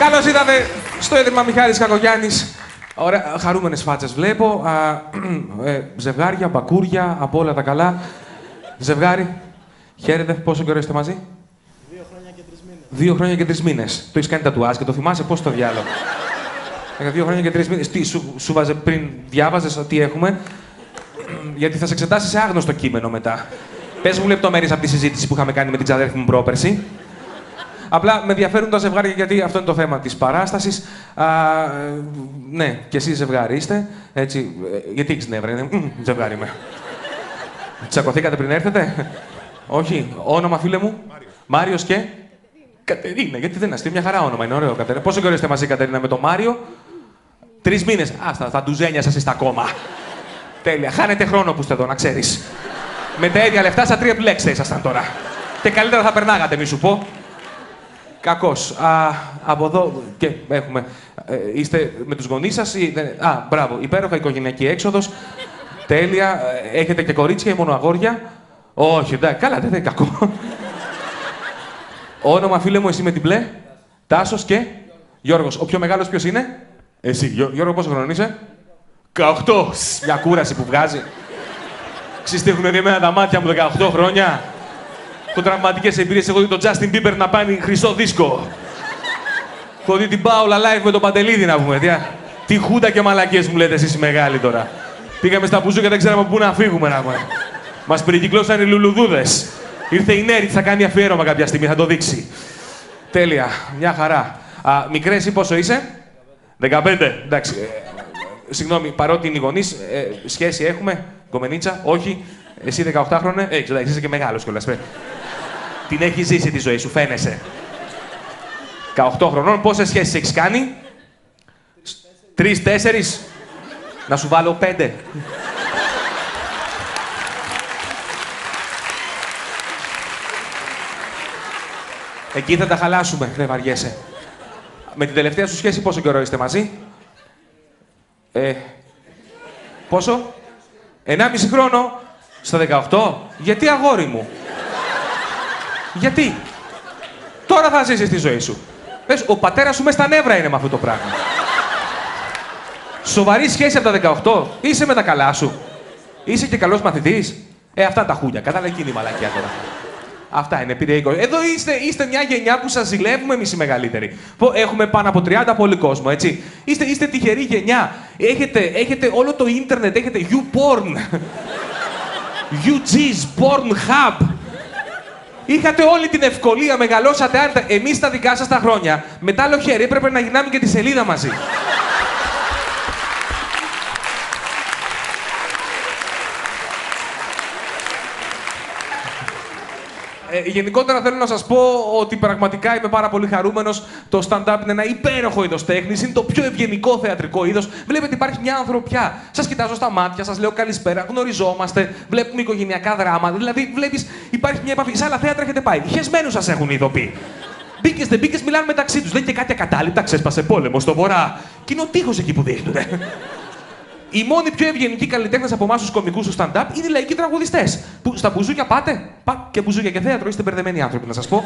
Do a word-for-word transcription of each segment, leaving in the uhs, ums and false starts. Καλώς ήρθατε στο ίδρυμα Μιχάλης Κακογιάννης. Ωραία, χαρούμενες φάτσες βλέπω. Α, ε, ζευγάρια, μπακούρια, από όλα τα καλά. Ζευγάρι, χαίρετε. Πόσο καιρό είστε μαζί? Δύο χρόνια και τρεις μήνες. Δύο χρόνια και τρεις μήνες. Το έχεις κάνει τατουάζ και το θυμάσαι, πώς το διάλογο. Δύο χρόνια και τρεις μήνες. Τι, σου, σου βάζε πριν διάβαζες τι έχουμε? Γιατί θα σε εξετάσει σε άγνωστο κείμενο μετά. Πες μου λεπτομέρειες από τη συζήτηση που είχαμε κάνει με την ξαδέρφη μου πρόπερση. Απλά με ενδιαφέρουν τα ζευγάρια, γιατί αυτό είναι το θέμα της παράστασης. Α, ναι, κι εσείς ζευγάρι είστε. Έτσι, γιατί έχεις νεύρα, είναι. Μ, ζευγάρι είμαι. Τσακωθήκατε πριν έρθετε? Όχι. Όνομα, φίλε μου? Μάριος και Κατερίνα. Γιατί δεν αστεί, μια χαρά όνομα είναι, ωραίο. Κατερίνα. Πόσο καιρό είστε μαζί, Κατερίνα, με τον Μάριο? Τρεις μήνες. Α, θα ντουζένια σας είστε ακόμα. Τέλεια. Χάνετε χρόνο που είστε εδώ, να ξέρεις. Με τα ίδια λεφτά, σαν τρία επιλέξτε ήσασταν τώρα. Και καλύτερα θα περνάγατε, μη σου πω. Κακός. Α, από εδώ και έχουμε. Ε, είστε με τους γονείς σας ή δεν? Α, μπράβο. Υπέροχα οικογενειακή έξοδος. Τέλεια. Έχετε και κορίτσια ή μόνο αγόρια? Όχι, εντάξει. Καλά, δεν είναι κακό. Όνομα, φίλε μου, εσύ με την μπλε? Τάσος και Γιώργος. Ο πιο μεγάλος ποιος είναι? Εσύ. Γιώργο, πόσο χρονών είσαι? δεκαοκτώ. Μια κούραση που βγάζει. Ξυστήχουνε εμένα τα μάτια μου δεκαοκτώ χρόνια. Έχω τραυματικές εμπειρίες. Έχω δει τον Justin Bieber να πάει χρυσό δίσκο. Έχω δει την Πάολα Live με τον Παντελίδη να πούμε. Τι, τι χούντα και μαλακές μου λέτε εσείς οι μεγάλοι τώρα. Πήγαμε στα μπουζούκια, δεν ξέραμε πού να φύγουμε να πούμε. Μας περικυκλώσαν οι λουλουδούδες. Ήρθε η Νέρι, θα κάνει αφιέρωμα κάποια στιγμή, θα το δείξει. Τέλεια, μια χαρά. Α, μικρές ή πόσο είσαι? δεκαπέντε. Εντάξει. Συγγνώμη, παρότι είναι οι γονείς, ε, σχέση έχουμε, κομμενίτσα, όχι. Εσύ δεκαοκτάχρονε, έχεις, εντάξει, είσαι και μεγάλος κιόλας. Την έχεις ζήσει τη ζωή σου, φαίνεσαι. δεκαοκτώ χρονών, πόσες σχέσεις έχεις κάνει? Τρεις, τέσσερις. Να σου βάλω πέντε. Εκεί θα τα χαλάσουμε, δεν βαριέσαι. Με την τελευταία σου σχέση πόσο καιρό είστε μαζί? Ε, πόσο? ενάμιση χρόνο. Στα δεκαοκτώ. Γιατί, αγόρι μου? Γιατί? Τώρα θα ζήσεις τη ζωή σου. Πες, ο πατέρας σου μες στα νεύρα είναι με αυτό το πράγμα. Σοβαρή σχέση από τα δεκαοκτώ. Είσαι με τα καλά σου. Είσαι και καλός μαθητής. Ε, αυτά τα χούλια. Κατάλαβε εκείνη η μαλακιά τώρα. Αυτά είναι, πήρε είκοσι. Εδώ είστε, είστε μια γενιά που σας ζηλεύουμε εμείς οι μεγαλύτεροι. Έχουμε πάνω από τριάντα πολύ κόσμο, έτσι. Είστε, είστε τυχερή γενιά. Έχετε, έχετε όλο το ίντερνετ, έχετε YouPorn. γιου τζις, Pornhub. Είχατε όλη την ευκολία, μεγαλώσατε άρρητα. Εμείς τα δικά σας τα χρόνια, με τα άλλο χέρι, έπρεπε να γυρνάμε και τη σελίδα μαζί. Ε, γενικότερα θέλω να σας πω ότι πραγματικά είμαι πάρα πολύ χαρούμενος. Το stand-up είναι ένα υπέροχο είδος τέχνης, είναι το πιο ευγενικό θεατρικό είδος. Βλέπετε, υπάρχει μια ανθρωπιά. Σας κοιτάζω στα μάτια, σας λέω καλησπέρα, γνωριζόμαστε, βλέπουμε οικογενειακά δράματα. Δηλαδή, βλέπεις, υπάρχει μια επαφή. Σε άλλα θέατρα έχετε πάει. Χεσμένους σας έχουν οι ηθοποιοί. Μπήκες, δεν μπήκες, μιλάνε μεταξύ τους. Δεν και κάτι ακατάληπτα, ξέσπασε πόλεμο στο βορρά. Και είναι ο τείχος εκεί που δείχνουνε. Οι μόνοι πιο ευγενικοί καλλιτέχνες από εμάς τους κωμικούς του stand-up είναι οι λαϊκοί τραγουδιστές. Που στα μπουζούκια πάτε. Πα... Και μπουζούκια και θέατρο, είστε μπερδεμένοι άνθρωποι, να σας πω.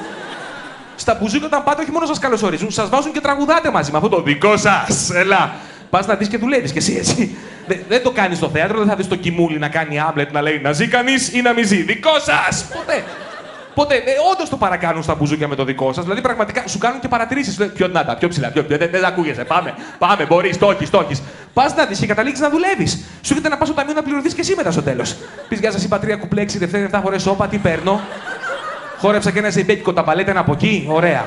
Στα μπουζούκια όταν πάτε, όχι μόνο σας καλωσορίζουν, σας βάζουν και τραγουδάτε μαζί με αυτό το δικό σας. Ελά. Πας να δεις και δουλεύεις κι εσύ έτσι. Δε, δεν το κάνεις στο θέατρο, δεν θα δεις το Κιμούλι να κάνει Άμλετ να λέει να ζει κανείς ή να μη ζει. Δικό σας! Ποτέ. Ποτέ. Ε, όντως το παρακάνουν στα μπουζούκια με το δικό σας. Δηλαδή πραγματικά σου κάνουν και παρατηρήσεις. Πιο δυνατά, πιο ψηλά, πιο. Δεν, δεν ακούγεσαι. Πάμε, πάμε, μπορείς, το έχεις, το έχεις. Πας να δεις και καταλήγεις να δουλεύεις. Σου έρχεται να πας στο ταμείο να πληρωθείς και εσύ μετά στο τέλος. Πεις, γεια σας, είπα τρία κουπλέξι, Δευτέρα, εφτά φορές όπα, τι παίρνω. Χόρεψα και ένα ζεϊμπέκικο ταμπαλέτα, ένα από εκεί. Ωραία.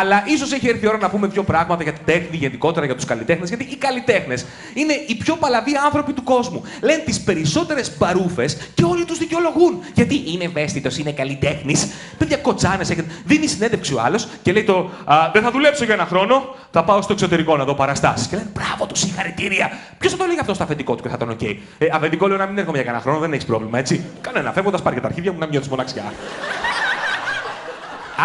Αλλά ίσως έχει έρθει η ώρα να πούμε δύο πράγματα για την τέχνη, γενικότερα για τους καλλιτέχνες. Γιατί οι καλλιτέχνες είναι οι πιο παλαβοί άνθρωποι του κόσμου. Λένε τις περισσότερες παρούφες και όλοι τους δικαιολογούν. Γιατί είναι ευαίσθητος, είναι καλλιτέχνης. Παιδιά, κοτσάνες έχετε. Δίνει συνέντευξη ο άλλος και λέει το α, δεν θα δουλέψω για ένα χρόνο, θα πάω στο εξωτερικό να δω παραστάσεις. Και λένε μπράβο του, συγχαρητήρια. Ποιος θα το λέει αυτό στο αφεντικό του και θα τον οκ. Okay. Ε, αφεντικό λέω να μην έρχομαι για κανένα χρόνο, δεν έχει πρόβλημα, έτσι. Κανένα, φεύγοντας πάρει και τα αρχίδια μου να μειώσει μοναξιά.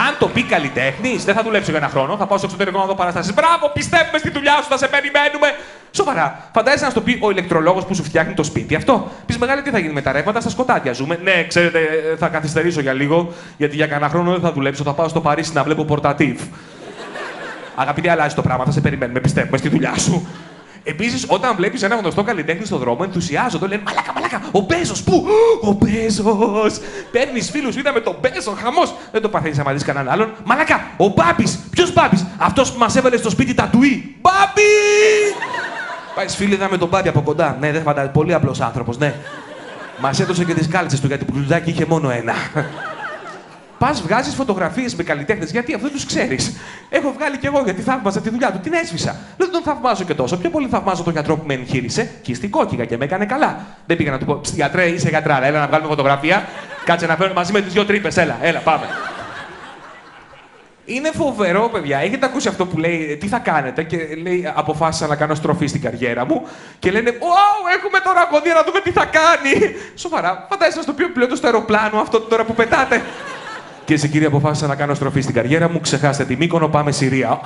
Αν το πει καλλιτέχνης, δεν θα δουλέψω για ένα χρόνο, θα πάω στο εξωτερικό να δω παραστάσεις. Μπράβο, πιστεύουμε στη δουλειά σου, θα σε περιμένουμε. Σοβαρά, φαντάζεσαι να σου το πει ο ηλεκτρολόγος που σου φτιάχνει το σπίτι αυτό. Πεις, μεγάλη, τι θα γίνει με τα ρεύματα, στα σκοτάδια ζούμε. Ναι, ξέρετε, θα καθυστερήσω για λίγο, γιατί για κανένα χρόνο δεν θα δουλέψω, θα πάω στο Παρίσι να βλέπω πορτατίβ. Αγαπητέ, αλλάζει το πράγμα, θα σε περιμένουμε, πιστεύουμε στη δουλειά σου. Επίσης, όταν βλέπεις ένα γνωστό καλλιτέχνη στον δρόμο, ενθουσιάζονται, λένε μαλάκα, μαλάκα, ο Πέζος, πού, ο Πέζος. Παίρνεις φίλους, είδαμε τον Πέζο, χαμός. Δεν το παθαίνεις άμα δεις κανέναν άλλον. Μαλάκα, ο Πάπης, ποιος Πάπης, αυτός που μας έβαλε στο σπίτι τα τουί. Πάπη! Πάει, φίλοι, είδαμε τον Πάπη από κοντά. Ναι, δεν φαντάζομαι, πολύ απλός άνθρωπος, ναι. Μας έδωσε και τις κάλτσες του γιατί πουλουδάκι είχε μόνο ένα. Πας, βγάζεις φωτογραφίες με καλλιτέχνες, γιατί αυτό τους ξέρεις. Έχω βγάλει κι εγώ γιατί θαύμαζα τη δουλειά του, την έσβησα. Δεν τον θαυμάζω και τόσο. Πιο πολύ θαυμάζω τον γιατρό που με εγχείρησε και στην κόκκιγα και με έκανε καλά. Δεν πήγα να του πω: γιατρέ, είσαι γιατράρα, έλα να βγάλουμε φωτογραφία. Κάτσε να φέρω μαζί με τις δύο τρύπες, έλα, έλα, πάμε. Είναι φοβερό, παιδιά. Έχετε ακούσει αυτό που λέει: τι θα κάνετε, και λέει: αποφάσισα να κάνω στροφή στην καριέρα μου. Και λένε: ωου, έχουμε τώρα αγωνία να δούμε τι θα κάνει. Σοβαρά, φαντάζεσαι στο πιο πλέον στο αεροπλάνο αυτό τώρα που πετάτε. Και εσύ, κύριε, αποφάσισα να κάνω στροφή στην καριέρα μου. Ξεχάστε τη Μύκονο, πάμε Συρία. Α,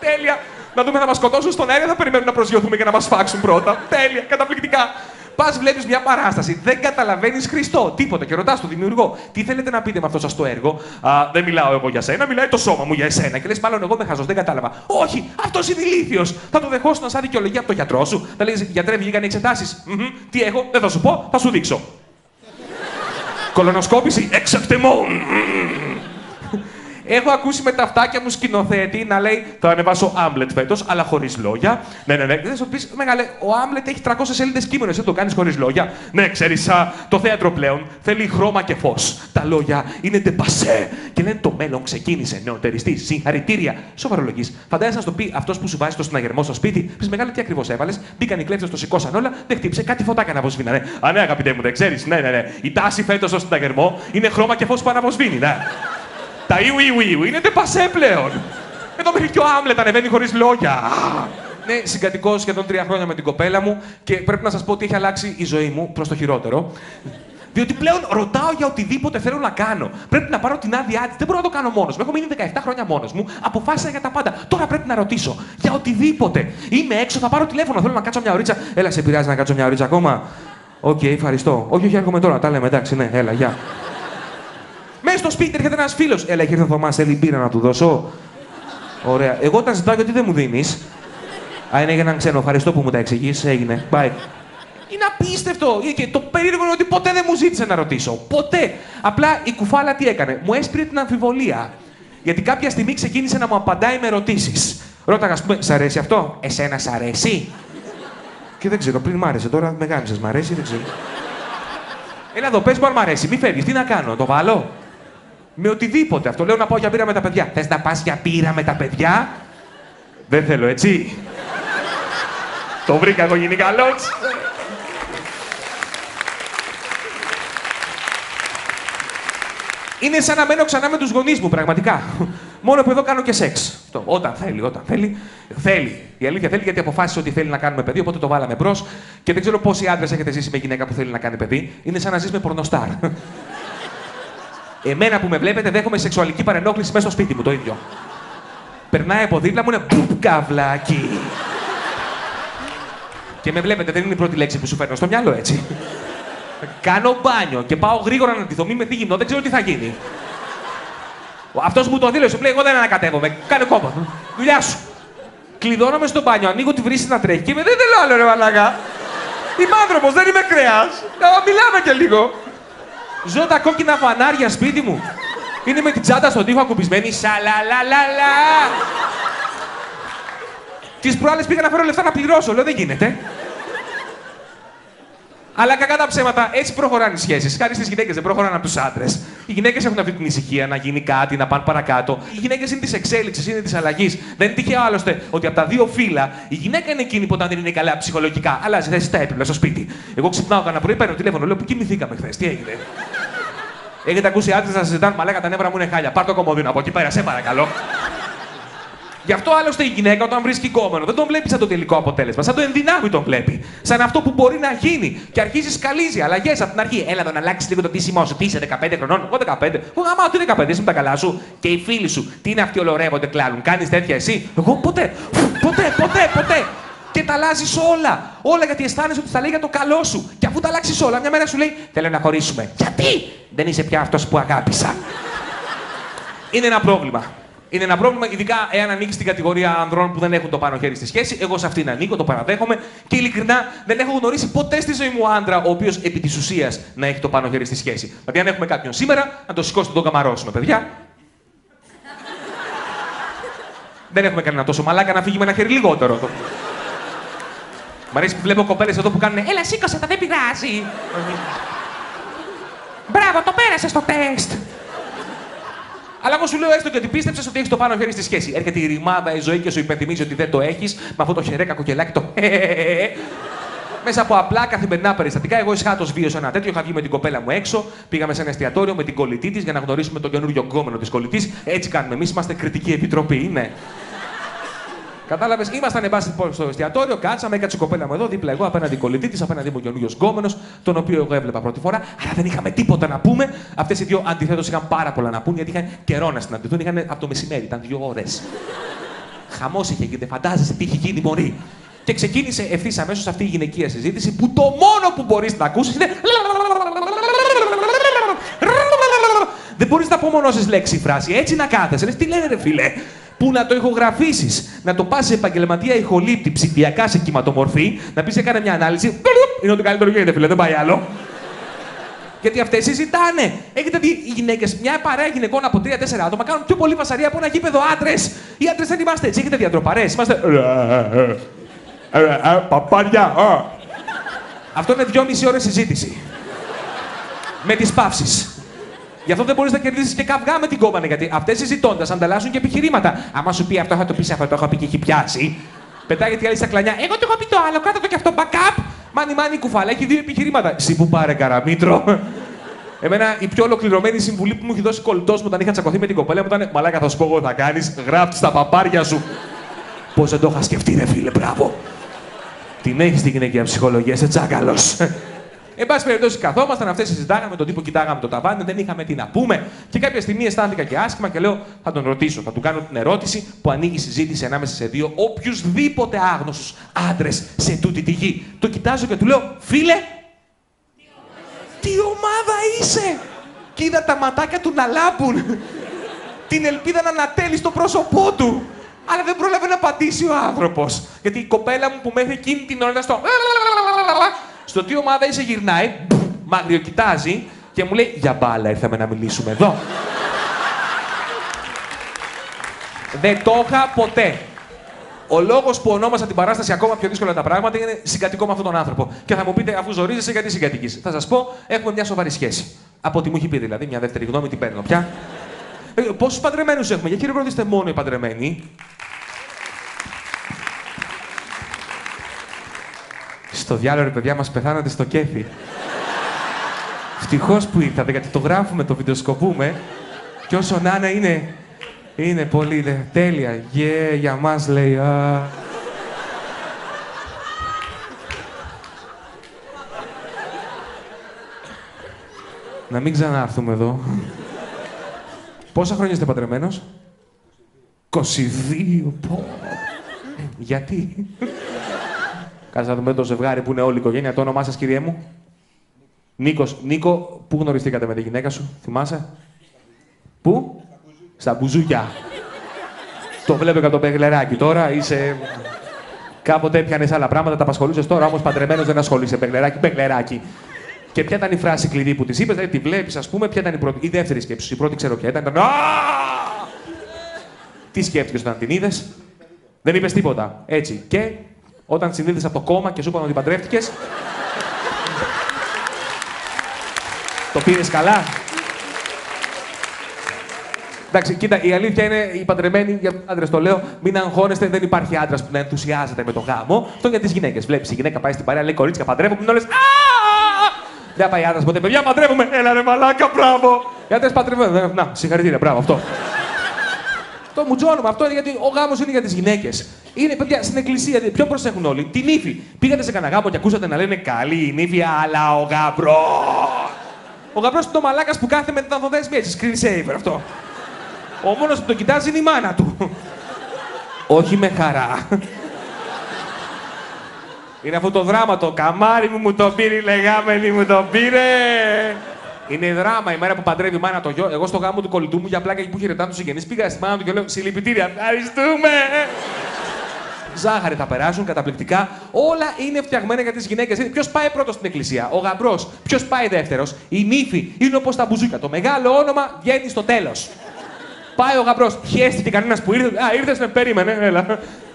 τέλεια! Να δούμε, θα μας σκοτώσουν στον αέρα, θα περιμένουν να προσγειωθούμε και να μας φάξουν πρώτα. Τέλεια, καταπληκτικά. Πας, βλέπεις μια παράσταση, δεν καταλαβαίνεις Χριστό, τίποτα. Και ρωτάς τον δημιουργό, τι θέλετε να πείτε με αυτό σας το έργο. Α, δεν μιλάω εγώ για σένα, μιλάει το σώμα μου για εσένα. Και λες, μάλλον εγώ με χαζός, δεν κατάλαβα. Όχι, αυτός είναι ηλίθιος. Θα το δεχόσουν σαν δικαιολογία από τον γιατρό σου. Θα λες, γιατρέ, βγήκαν οι εξετάσεις. Mm-hmm. Τι έχω, δεν θα σου πω, θα σου δείξω. Κολονοσκόπηση, εξεπτεμών. Έχω ακούσει με τα αυτάκια μου σκηνοθέτη να λέει: θα ανεβάσω Άμπλετ φέτος, αλλά χωρίς λόγια. Ναι, ναι, ναι. Δεν σου πει, μεγάλε, ο Άμπλετ έχει τριακόσιες σελίδες κείμενο, εσύ το κάνεις χωρίς λόγια. Ναι, ξέρεις, το θέατρο πλέον θέλει χρώμα και φως. Τα λόγια είναι ντεπασέ. Και λένε: το μέλλον ξεκίνησε, νεοτεριστή, συγχαρητήρια. Σοβαρολογής. Φαντάζεσαι να το πει αυτό που σου βάζει το συναγερμό στο σπίτι, πει μεγάλε, τι ακριβώς έβαλες. Μπήκαν οι κλέφτες, το σηκώσαν όλα, δεν χτύπησε, κάτι φωτάκα να αποσβήνανε. Α, ναι, αγαπητέ μου, δεν ξέρεις. Ναι, ναι, ναι. Η τάση φέτος στο συναγερμό είναι χρώμα και φως που αναβοσβήνει, ναι. Τα Ιουιουιου είναι τεπασέ πλέον. Εδώ μέχρι και ο Άμλετ ανεβαίνει χωρίς λόγια. Ναι, συγκατοικώ σχεδόν τρία χρόνια με την κοπέλα μου και πρέπει να σας πω ότι έχει αλλάξει η ζωή μου προς το χειρότερο. Διότι πλέον ρωτάω για οτιδήποτε θέλω να κάνω. Πρέπει να πάρω την άδειά της. Δεν μπορώ να το κάνω μόνος μου. Έχω μείνει δεκαεπτά χρόνια μόνος μου. Αποφάσισα για τα πάντα. Τώρα πρέπει να ρωτήσω για οτιδήποτε. Είμαι έξω, θα πάρω τηλέφωνο. Θέλω να κάτσω μια ωρίτσα. Έλα, σε πειράζει να κάτσω μια ωρίτσα ακόμα. Οκ, okay, ευχαριστώ. Όχι, όχι, έρχομαι τώρα. Τα λέμε, εντάξει, ναι, έλα, γεια. Μέσα στο σπίτι έρχεται ένας φίλος. Έλα, ήρθε ο Θωμάς, θέλει μπύρα να του δώσω. Ωραία. Εγώ όταν ζητάω γιατί δεν μου δίνεις. Α, είναι για έναν ξένο. Ευχαριστώ που μου τα εξηγείς. Έγινε. Bye. Είναι απίστευτο. Και το περίεργο είναι ότι ποτέ δεν μου ζήτησε να ρωτήσω. Ποτέ. Απλά η κουφάλα τι έκανε. Μου έσπηρε την αμφιβολία. Γιατί κάποια στιγμή ξεκίνησε να μου απαντάει με ερωτήσεις. Ρώταγα, ας πούμε, σ' αρέσει αυτό. Εσένα σ' αρέσει. Και δεν ξέρω, πριν μ' άρεσε τώρα, με γάμισες, μ' αρέσει, δεν ξέρω. Έλα εδώ, πες μου αν μ' αρέσει. Μη φεύγεις, τι να κάνω, το βάλω. Με οτιδήποτε αυτό. Λέω να πάω για πύρα με τα παιδιά. Θες να πας για πύρα με τα παιδιά. Δεν θέλω, έτσι. Το βρήκα εγώ γενικά, λόγος. Είναι σαν να μένω ξανά με τους γονείς μου, πραγματικά. Μόνο που εδώ κάνω και σεξ. Το, όταν θέλει, όταν θέλει. Θέλει. Η αλήθεια θέλει, γιατί αποφάσισε ότι θέλει να κάνουμε παιδί, οπότε το βάλαμε μπρος. Και δεν ξέρω πόσοι άντρες έχετε ζήσει με γυναίκα που θέλει να κάνει παιδί. Είναι σαν να ζεις με πορνοστάρ. Εμένα που με βλέπετε, δέχομαι σεξουαλική παρενόχληση μέσα στο σπίτι μου, το ίδιο. Περνάει από δίπλα μου, είναι μπουπ, καβλάκι. Και με βλέπετε, δεν είναι η πρώτη λέξη που σου φέρνω στο μυαλό, έτσι. Κάνω μπάνιο και πάω γρήγορα να ντυθώ, μη με δει γυμνό, δεν ξέρω τι θα γίνει. Αυτός μου το δήλωσε, λέει: εγώ δεν ανακατεύομαι. Κάνε κόμμα. Δουλειά σου. Κλειδώνομαι στο μπάνιο, ανοίγω τη βρύση να τρέχει και με δεν θέλω άλλο, ρε μαλάκα. Είμαι άνθρωπος, δεν είμαι κρέας. Μιλάμε και λίγο. Ζω τα κόκκινα φανάρια σπίτι μου. Είναι με την τσάντα στον τοίχο ακουμπισμένη. Σαλαλαλαλα. Τις προάλλες πήγα να φέρω λεφτά να πληρώσω. Λέω δεν γίνεται. Αλλά κακά τα ψέματα, έτσι προχωράνε οι σχέσεις. Χάρη στις γυναίκες, δεν προχωράνε από τους άντρες. Οι γυναίκες έχουν αυτή την ησυχία να γίνει κάτι, να πάνε παρακάτω. Οι γυναίκες είναι της εξέλιξης, είναι της αλλαγής. Δεν είναι τυχαίο άλλωστε ότι από τα δύο φύλλα η γυναίκα είναι εκείνη που όταν δεν είναι καλά ψυχολογικά αλλάζει θέση στα έπιπλα στο σπίτι. Εγώ ξυπνάω κανένα πρωί, παίρνω τηλέφωνο, λέω που κοιμηθήκαμε χθες, τι έγινε. Έχετε ακούσει άντρες να συζητάνε, μαλάκα τα νεύρα μου είναι χάλια. Πάρ' το κομμωδίνο από εκεί πέρα, σε παρακαλώ. Γι' αυτό άλλωστε η γυναίκα όταν βρίσκει κόμενο δεν τον βλέπει σαν το τελικό αποτέλεσμα, σαν το ενδυνάμει τον βλέπει. Σαν αυτό που μπορεί να γίνει. Και αρχίζει σκαλίζει αλλαγέ από την αρχή. Έλα εδώ να αλλάξει λίγο το τίσιμό σου. Τι είσαι δεκαπέντε χρονών, εγώ δεκαπέντε. Εγώ γαμάω, τι δεκαπέντε, είσαι με τα καλά σου. Και οι φίλοι σου, τι είναι αυτοί ολορεύονται, κλάνουν. Κάνει τέτοια εσύ. Εγώ ποτέ, ποτέ, ποτέ, ποτέ. Και τα αλλάζει όλα. Όλα γιατί αισθάνεσαι ότι τα λέει για το καλό σου. Και αφού τα αλλάξει όλα, μια μέρα σου λέει θέλω να χωρίσουμε. Γιατί δεν είσαι πια αυτό που αγάπησα. Είναι ένα πρόβλημα. Είναι ένα πρόβλημα, ειδικά εάν ανήκει στην κατηγορία ανδρών που δεν έχουν το πάνω χέρι στη σχέση. Εγώ σε αυτήν ανήκω, το παραδέχομαι. Και ειλικρινά δεν έχω γνωρίσει ποτέ στη ζωή μου άντρα ο οποίος επί της ουσίας να έχει το πάνω χέρι στη σχέση. Δηλαδή, αν έχουμε κάποιον σήμερα, να το σηκώσουμε, τον καμαρώσουμε, παιδιά. Δεν έχουμε κανένα τόσο μαλάκα να φύγει με ένα χέρι λιγότερο. Μ' αρέσει που βλέπω κοπέλες εδώ που κάνουν «Έλα, σήκωσε τα, δεν πειράζει». Μπράβο, το πέρασε στο τεστ. Αλλά εγώ σου λέω έστω και ότι πίστεψες ότι έχεις το πάνω χέρι στη σχέση. Έρχεται η ρημάδα, η ζωή και σου υπενθυμίζει ότι δεν το έχεις, με αυτό το χερέκα κοκελάκι το μέσα από απλά καθημερινά περιστατικά. Εγώ ισχάτος βίωσα ένα τέτοιο. Είχα βγει με την κοπέλα μου έξω, πήγαμε σε ένα εστιατόριο με την κολλητή της για να γνωρίσουμε τον καινούριο γκόμενο της κολλητής. Έτσι κάνουμε εμείς, είμαστε κριτική επιτροπή, ναι. Κατάλαβες, ήμασταν εν πάση στο εστιατόριο, κάτσαμε, έκατσε η κοπέλα μου εδώ, δίπλα εγώ, απέναντι η κολλητή της, απέναντι μου ο καινούριος γκόμενος, τον οποίο εγώ έβλεπα πρώτη φορά, αλλά δεν είχαμε τίποτα να πούμε. Αυτές οι δύο αντιθέτως είχαν πάρα πολλά να πούν, γιατί είχαν καιρό να συναντηθούν, είχαν από το μεσημέρι, ήταν δύο ώρες. Χαμός είχε γίνει, φαντάζεσαι τι είχε γίνει, μωρή. Και ξεκίνησε ευθύς αμέσως αυτή η γυναικεία συζήτηση που το μόνο που μπορείς να ακούσεις είναι. Δεν μπορείς να απομονώσεις λέξη φράση, έτσι να κάθεσαι. Τι λένε, ρε φίλε. Που να το ηχογραφήσεις, να το πας σε επαγγελματία ηχολήπτη ψηφιακά σε κυματομορφή, να πεις έκανε μια ανάλυση. Είναι ότι καλύτερο γίνεται, φίλε, δεν πάει άλλο. Γιατί αυτές συζητάνε. Έχετε δει οι γυναίκες, μια παρέα γυναικών από τρία τέσσερα άτομα κάνουν πιο πολύ βασαρία από ένα γήπεδο άντρες. Οι άντρες δεν είμαστε έτσι. Έχετε διατροπαρές. Είμαστε. Παπάρια. Αυτό είναι δυόμιση ώρες συζήτηση. Με τις παύσεις. Γι' αυτό δεν μπορείς να κερδίσεις και καυγά με την κόμμανα, γιατί αυτές συζητώντας ανταλλάσσουν και επιχειρήματα. Άμα σου πει αυτό, θα το πει αυτό, το έχω πει και έχει πιάσει. Πετάγεται η άλλη στα κλανιά. Εγώ το έχω πει το άλλο, κάτω το και αυτό, backup. Μάνι μάνι κουφάλα, έχει δύο επιχειρήματα. Συ που πάρε καραμίτρο. Εμένα η πιο ολοκληρωμένη συμβουλή που μου έχει δώσει κολλητός μου όταν είχα τσακωθεί με την κοπέλα μου ήταν «Μαλάκα, θα σου πω εγώ θα κάνεις, γράφτης τα παπάρια σου». Πώς δεν το είχα σκεφτεί, ρε φίλε, μπράβο. Την έχεις την γυναικεία ψυχολογία, σε τσάκαλος. Εν πάση περιπτώσει, καθόμασταν, αυτές συζητάγαμε, τον τύπο κοιτάγαμε το ταβάνι, δεν είχαμε τι να πούμε. Και κάποια στιγμή αισθάνθηκα και άσχημα και λέω: θα τον ρωτήσω. Θα του κάνω την ερώτηση που ανοίγει συζήτηση ανάμεσα σε δύο οποιουσδήποτε άγνωστους άντρες σε τούτη τη γη. Το κοιτάζω και του λέω: φίλε, τι ομάδα είσαι! Και είδα τα ματάκια του να λάμπουν. Την ελπίδα να ανατέλει στο πρόσωπό του. Αλλά δεν πρόλαβε να απαντήσει ο άνθρωπος. Γιατί η κοπέλα μου που μέχρι εκείνη την ώρα ήταν στο. Στο τι ομάδα είσαι γυρνάει, μαγριοκοιτάζει και μου λέει «Για μπάλα ήρθαμε να μιλήσουμε εδώ». Δεν το είχα ποτέ. Ο λόγος που ονόμασα την παράσταση ακόμα πιο δύσκολα τα πράγματα είναι συγκατοικώ με αυτόν τον άνθρωπο. Και θα μου πείτε, αφού ζορίζεσαι, γιατί συγκατοικείς. Θα σας πω, έχουμε μια σοβαρή σχέση. Από ό,τι μου έχει πει δηλαδή, μια δεύτερη γνώμη την παίρνω πια. Ε, πόσους παντρεμένους έχουμε, γιατί ρωτήστε μόνο οι παντρεμένοι. Στο διάλογο, ρε παιδιά, μας πεθάνατε στο κέφι. Ευτυχώς που ήρθατε, γιατί το γράφουμε, το βιντεοσκοπούμε. Και όσο να είναι, είναι, είναι πολύ δε, τέλεια. Γε, yeah, για μας λέει, α. Να μην ξανάρθουμε εδώ. Πόσα χρόνια είστε παντρεμένος? είκοσι δύο. Πω. Γιατί? Κάτσε να δούμε το ζευγάρι που είναι όλη η οικογένεια. Το όνομά σας, κύριέ μου. Νίκος. Νίκο, πού γνωριστήκατε με τη γυναίκα σου, θυμάσαι? Πού? Στα μπουζούκια. Το βλέπω και από το πεγλεράκι τώρα. Είσαι. Κάποτε έπιανες άλλα πράγματα, τα απασχολούσες. Τώρα όμως παντρεμένος δεν ασχολείσαι. Πεγλεράκι, πεγλεράκι. Και ποια ήταν η φράση κλειδί που της είπες? Δηλαδή, τη βλέπεις, ας πούμε, ποια ήταν η, πρώτη... η δεύτερη σκέψη. Η πρώτη ξέρω ποια ήταν. ήταν... Τι σκέφτηκες όταν την είδες? Δεν είπες τίποτα. Έτσι. Και. Όταν συνείδησες από το κόμμα και σου είπαν ότι παντρεύτηκες. Το πήρες καλά. Εντάξει, κοίτα, η αλήθεια είναι οι παντρεμένοι, για άντρες το λέω, μην αγχώνεστε, δεν υπάρχει άντρας που να ενθουσιάζεται με το γάμο. Αυτό για τις γυναίκες. Βλέπεις, η γυναίκα πάει στην παρέα, λέει κορίτσια, παντρεύομαι, μην όλες. Δεν πάει άντρας ποτέ, παιδιά, παντρεύομαι. Έλα ρε μαλάκα, μπράβο. Οι άντρες παντρεύονται. Να, συγχαρητήρια, μπράβο αυτό. Το μουτζώνουμε, αυτό είναι γιατί ο γάμος είναι για τις γυναίκες. Είναι παιδιά στην εκκλησία, πιο προσέχουν όλοι. Την ύφη. Πήγατε σε κανένα γάμο και ακούσατε να λένε καλή η νύφη, αλλά ο γαμπρός. Ο γαμπρός είναι ο μαλάκας που κάθεται με την ανθοδέσμη έτσι. Screen saver αυτό. Ο μόνος που τον κοιτάζει είναι η μάνα του. Όχι με χαρά. Είναι αυτό το δράμα το καμάρι μου μου το πήρε, η λεγάμενη μου το πήρε. Είναι δράμα η μέρα που παντρεύει η μάνα το γιο. Εγώ στο γάμο του κολλητού μου για πλάκα που χαιρετάνε τους συγγενείς πήγα στη μάνα του και λέω συλληπιτήρια. Ευχαριστούμε! Ζάχαρη θα περάσουν καταπληκτικά. Όλα είναι φτιαγμένα για τις γυναίκες. Ποιος πάει πρώτος στην εκκλησία, ο γαμπρός. Ποιος πάει δεύτερος, η νύφη. Είναι όπως τα μπουζούκια. Το μεγάλο όνομα βγαίνει στο τέλος. Πάει ο γαμπρός. Χαίστηκε κανένας που ήρθε. Α, ήρθες, με περίμενε, έλα.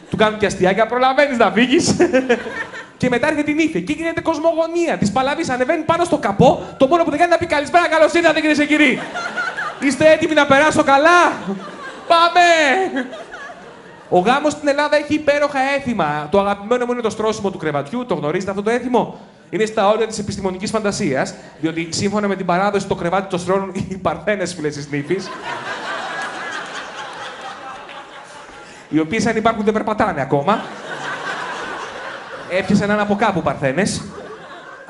Του κάνουν και αστιάκια, προλαβαίνεις να φύγεις. Και μετά έρχεται η νύφη. Εκεί γίνεται κοσμογονία. Τη παλαβή ανεβαίνει πάνω στο καπό. Το μόνο που δεν κάνει να πει καλησπέρα, καλώς ήρθατε κύριε Σεκυρί. Είστε έτοιμοι να περάσω καλά. Πάμε. Ο γάμος στην Ελλάδα έχει υπέροχα έθιμα. Το αγαπημένο μου είναι το στρώσιμο του κρεβατιού. Το γνωρίζετε αυτό το έθιμο. Είναι στα όρια της επιστημονικής φαντασίας. Διότι σύμφωνα με την παράδοση, το κρεβάτι το στρώνουν οι παρθένες φίλες της νύφης. Οι οποίες αν υπάρχουν δεν περπατάνε ακόμα. Έπιασε έναν από κάπου παρθένες.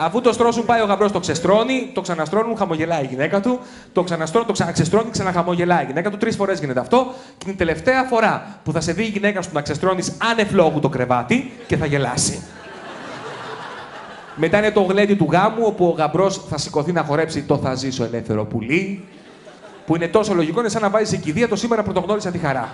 Αφού το στρώσουν, πάει ο γαμπρός, το ξεστρώνει, το ξαναστρώνουν, χαμογελάει η γυναίκα του. Το ξαναστρώνει, το ξαναξεστρώνει, ξαναχαμογελάει η γυναίκα του. Τρεις φορές γίνεται αυτό. Και την τελευταία φορά που θα σε δει η γυναίκα σου να ξεστρώνεις άνευ λόγου το κρεβάτι και θα γελάσει. Μετά είναι το γλέντι του γάμου, όπου ο γαμπρός θα σηκωθεί να χορέψει το Θα ζήσω ελεύθερο πουλί. Που είναι τόσο λογικό, είναι σαν να βάζει σε κηδεία το σήμερα πρωτογνώρισα τη χαρά.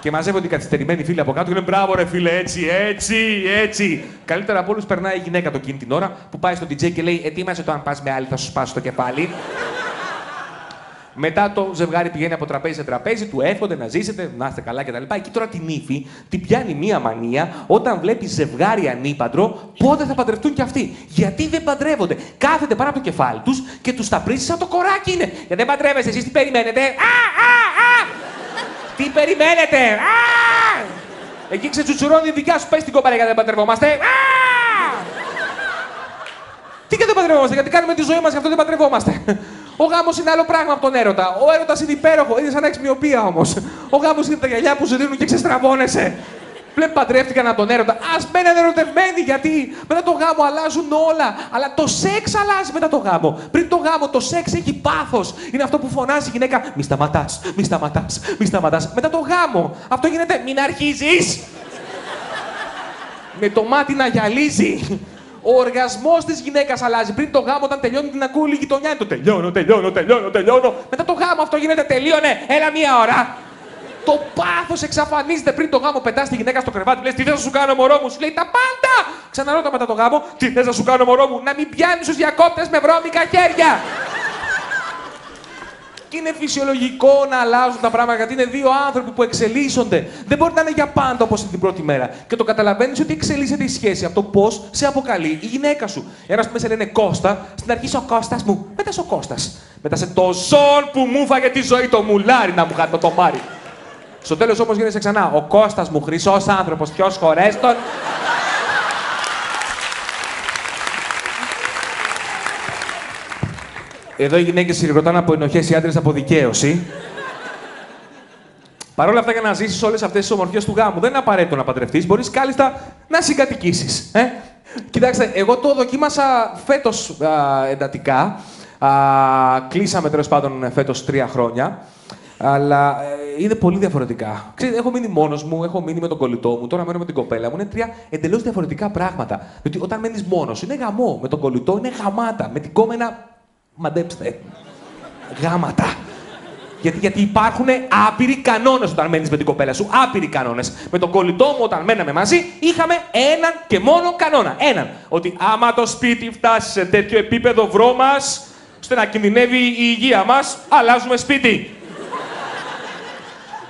Και μαζεύονται οι καθυστερημένοι φίλοι από κάτω και λένε μπράβο ρε φίλε, έτσι, έτσι, έτσι. Καλύτερα από όλους περνάει η γυναίκα το εκείνη την ώρα που πάει στον ντι τζέι και λέει ετοίμασε το αν πας με άλλη, θα σου σπάσω το κεφάλι. Μετά το ζευγάρι πηγαίνει από τραπέζι σε τραπέζι, του εύχονται να ζήσετε, να είστε καλά κτλ. Εκεί τώρα την ύφη την πιάνει μία μανία όταν βλέπει ζευγάρι ανήπαντρο, πότε θα παντρευτούν κι αυτοί. Γιατί δεν παντρεύονται. Κάθεται πάνω από το κεφάλι του και του ταπρίζει σαν το κοράκι είναι. Γιατί δεν παντρεύεσαι, εσείς τι περιμένετε. Α, α, α. Τι περιμένετε! Ααααα! Εκεί ξετσουτσουρώνει η δικιά σου. Πες την κομπάρια γιατί δεν παντρευόμαστε. Ααααα! Τι και δεν παντρευόμαστε, γιατί κάνουμε τη ζωή μας και αυτό δεν παντρευόμαστε. Ο γάμος είναι άλλο πράγμα από τον έρωτα. Ο έρωτας είναι υπέροχο, είναι σαν να έχεις μοιοπία όμως. Ο γάμος είναι τα γυαλιά που σου δίνουν και ξεστραβώνεσαι. Πλέον παντρεύτηκαν από τον έρωτα. Ας μένουν ερωτευμένοι, γιατί μετά το γάμο αλλάζουν όλα. Αλλά το σεξ αλλάζει μετά το γάμο. Πριν το γάμο, το σεξ έχει πάθος. Είναι αυτό που φωνάζει η γυναίκα. Μη σταματάς, μη σταματάς, μη σταματάς. Μετά το γάμο, αυτό γίνεται. Μην αρχίζεις. Με το μάτι να γυαλίζει. Ο οργασμός της γυναίκας αλλάζει. Πριν το γάμο, όταν τελειώνει, την ακούει η γειτονιά. Το τελειώνω, τελειώνω, τελειώνω, τελειώνω. Μετά το γάμο, αυτό γίνεται. Τελείωνε. Έλα μία ώρα. Το πάθος εξαφανίζεται πριν το γάμο. Πετάς τη γυναίκα στο κρεβάτι, λες τι θες να σου κάνω μωρό μου, σου λέει τα πάντα! Ξαναρώτα μετά το γάμο, τι θες να σου κάνω μωρό μου, να μην πιάνεις τους διακόπτες με βρώμικα χέρια! Και είναι φυσιολογικό να αλλάζουν τα πράγματα γιατί είναι δύο άνθρωποι που εξελίσσονται. Δεν μπορεί να είναι για πάντα όπως την πρώτη μέρα. Και το καταλαβαίνεις ότι εξελίσσεται η σχέση από το πώς σε αποκαλεί η γυναίκα σου. Ένας που μέσα λένε Κώστα, στην αρχή είσαι ο Κώστας μου, μετά είσαι ο Κώστας. Μετά σε το ζών που μου φάγε τη ζωή, το μουλάρι να μου κάνει το τομάρι. Στο τέλος όμως γίνεσαι ξανά ο Κώστας μου, χρυσός άνθρωπος, ποιος χωρές τον. Εδώ οι γυναίκες συρρικνωτάνε από ενοχές, οι άντρες από δικαίωση. Παρ' όλα αυτά, για να ζήσεις όλες αυτές τις ομορφιές του γάμου, δεν είναι απαραίτητο να παντρευτείς, μπορείς κάλλιστα να συγκατοικήσεις. Ε? Κοιτάξτε, εγώ το δοκίμασα φέτος α, εντατικά. Α, κλείσαμε τέλος πάντων φέτος τρία χρόνια. Αλλά ε, είναι πολύ διαφορετικά. Ξέρετε, έχω μείνει μόνος μου, έχω μείνει με τον κολλητό μου, τώρα μένω με την κοπέλα μου. Είναι τρία εντελώς διαφορετικά πράγματα. Διότι όταν μένεις μόνος, είναι γαμό. Με τον κολλητό είναι γαμάτα. Με την κόμενα, μαντέψτε. Γάματα. Γιατί, γιατί υπάρχουν άπειροι κανόνες όταν μένεις με την κοπέλα σου. Άπειροι κανόνες. Με τον κολλητό μου, όταν μέναμε μαζί, είχαμε έναν και μόνο κανόνα. Έναν. Ότι άμα το σπίτι φτάσει σε τέτοιο επίπεδο βρώμας, ώστε να κινδυνεύει η υγεία μας, αλλάζουμε σπίτι.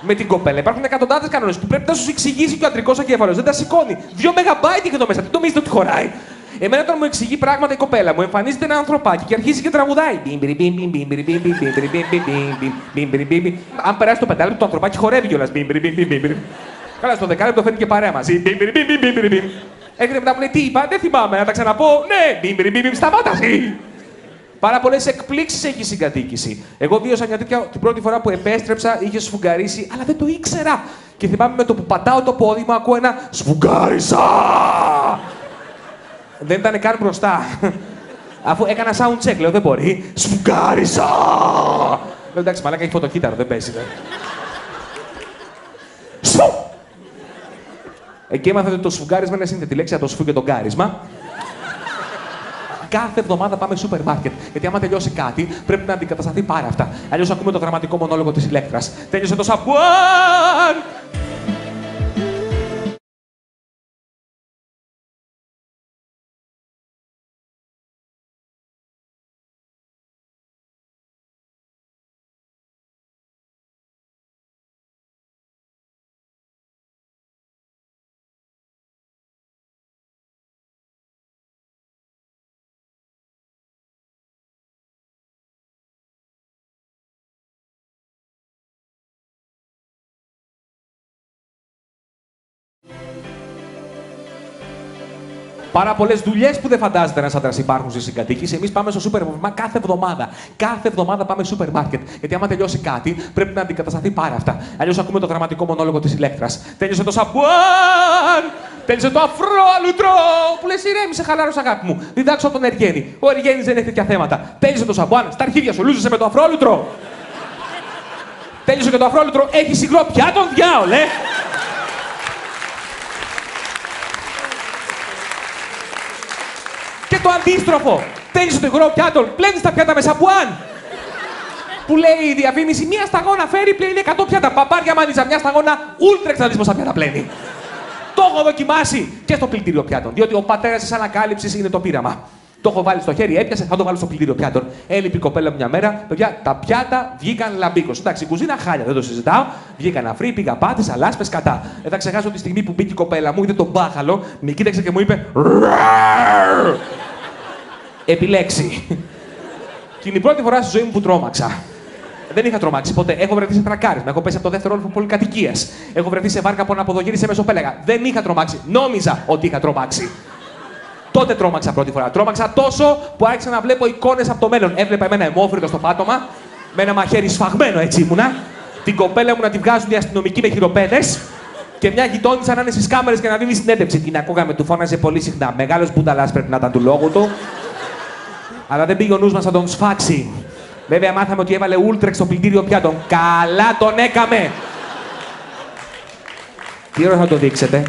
Με την κοπέλα υπάρχουν εκατοντάδες κανόνες που πρέπει να σου εξηγήσει και ο αντρικός εγκέφαλος. Δεν τα σηκώνει. Δύο μεγαμπάιτ είχε εδώ μέσα. Τι νομίζετε ότι χωράει. Εμένα όταν μου εξηγεί πράγματα η κοπέλα μου, εμφανίζεται ένα ανθρωπάκι και αρχίζει και τραγουδάει. Αν περάσει το πεντάλεπτο, το ανθρωπάκι χορεύει κιόλας. Καλά, στο δεκάλεπτο φέρνει και παρέα μαζί. Έρχεται μετά που λέει τι είπα, δεν θυμάμαι, να τα ξαναπώ. Ναι, σταμάταση. Πάρα πολλές εκπλήξεις έχει η συγκατοίκηση. Εγώ βίωσα μια τέτοια την πρώτη φορά που επέστρεψα, είχε σφουγγαρίσει, αλλά δεν το ήξερα. Και θυμάμαι με το που πατάω το πόδι μου, ακούω ένα σφουγγάρισα! Δεν ήταν καν μπροστά. Αφού έκανα sound check, λέω δεν μπορεί. Σφουγγάρισα! Λέω εντάξει, μαλάκα έχει φωτοκύτταρο, δεν παίζει. Σφου! Εκεί έμαθα ότι το σφουγγάρισμα είναι σύνθετη λέξη, το σφου και το γκάρισμα. κάθε εβδομάδα πάμε σούπερ μάρκετ. Γιατί άμα τελειώσει κάτι, πρέπει να αντικατασταθεί πάρα αυτά. Αλλιώς ακούμε το δραματικό μονόλογο της Ηλέκτρας. Τέλειωσε το σαμπουάν! Πάρα πολλές δουλειές που δεν φαντάζεται ένας άντρας υπάρχουν στη συγκατοίκηση. Εμείς πάμε στο σούπερ μάρκετ κάθε εβδομάδα. Κάθε εβδομάδα πάμε στο σούπερ μάρκετ. Γιατί άμα τελειώσει κάτι, πρέπει να αντικατασταθεί πάρα αυτά. Αλλιώς ακούμε το δραματικό μονόλογο της Ηλέκτρας. Τέλειωσε το σαμπουάν! Τέλειωσε το αφρόλουτρο! Που λες ηρέμησε, χαλάρωσε αγάπη μου. Διδάξω από τον Εργέννη. Ο Εργέννης δεν έχει τέτοια θέματα. Τέλειωσε το σαμπουάν, στα αρχίδια σου, λούζεσαι με το αφρόλουτρο. Τέλειωσε και το αφρόλουτρο, έχει σιγρό πια τον διάολε. Το αντίστροφο! Τέλειωσε το υγρό πιάτο, πλένεις τα πιάτα με σαμπουάν! Που λέει η διαφήμιση, μία σταγόνα φέρει, πλένει εκατό πιάτα. Παπάρια μάδιζα, μία σταγόνα, ούλτρεξ να δεις πόσα πιάτα πλένει. Το έχω δοκιμάσει και στο πλυντήριο πιάτων. Διότι ο πατέρας της ανακάλυψης είναι το πείραμα. Το έχω βάλει στο χέρι, έπιασε, θα το βάλω στο πλυντήριο πιάτων. Έλειπε η κοπέλα μου μια μέρα, παιδιά, τα πιάτα βγήκαν λαμπίκος. Εντάξει, η κουζίνα χάλια, δεν το συζητάω. Βγήκαν αφροί, πήγα πάτησα, λάσπες κατά. Δεν θα ξεχάσω τη στιγμή που μπήκε η κοπέλα μου, είδε τον μπάχαλο, με κοίταξε και μου είπε. Επιλέξει. Και είναι η πρώτη φορά στη ζωή μου που τρόμαξα. Δεν είχα τρομάξει ποτέ. Έχω βρεθεί σε τρακάρισμα. Έχω πέσει από το δεύτερο όροφο πολυκατοικίας. Έχω βρεθεί σε βάρκα από ένα ποδογύρι σε μεσοπέλαγα. Δεν είχα τρομάξει. Νόμιζα ότι είχα τρομάξει. Τότε τρόμαξα πρώτη φορά. Τρόμαξα τόσο που άρχισα να βλέπω εικόνες από το μέλλον. Έβλεπα εμένα αιμόφρυτο στο πάτωμα, με ένα μαχαίρι σφαγμένο έτσι ήμουνα. Την κοπέλα μου να την βγάζουν οι αστυνομικοί με χειροπέδες. Και μια γειτόνισσα να είναι στις κάμερες και να δίνει συνέντευξη. Την ακούγαμε, του φώναζε πολύ συχνά. Μεγάλος μπουταλάς πρέπει να ήταν του λόγου του. Αλλά δεν πήγε ο νους μας να τον σφάξει. Βέβαια, μάθαμε ότι έβαλε ούλτρεξ στο πλυντήριο πιάτων. Καλά τον έκαμε! Τι ώρα θα το δείξετε.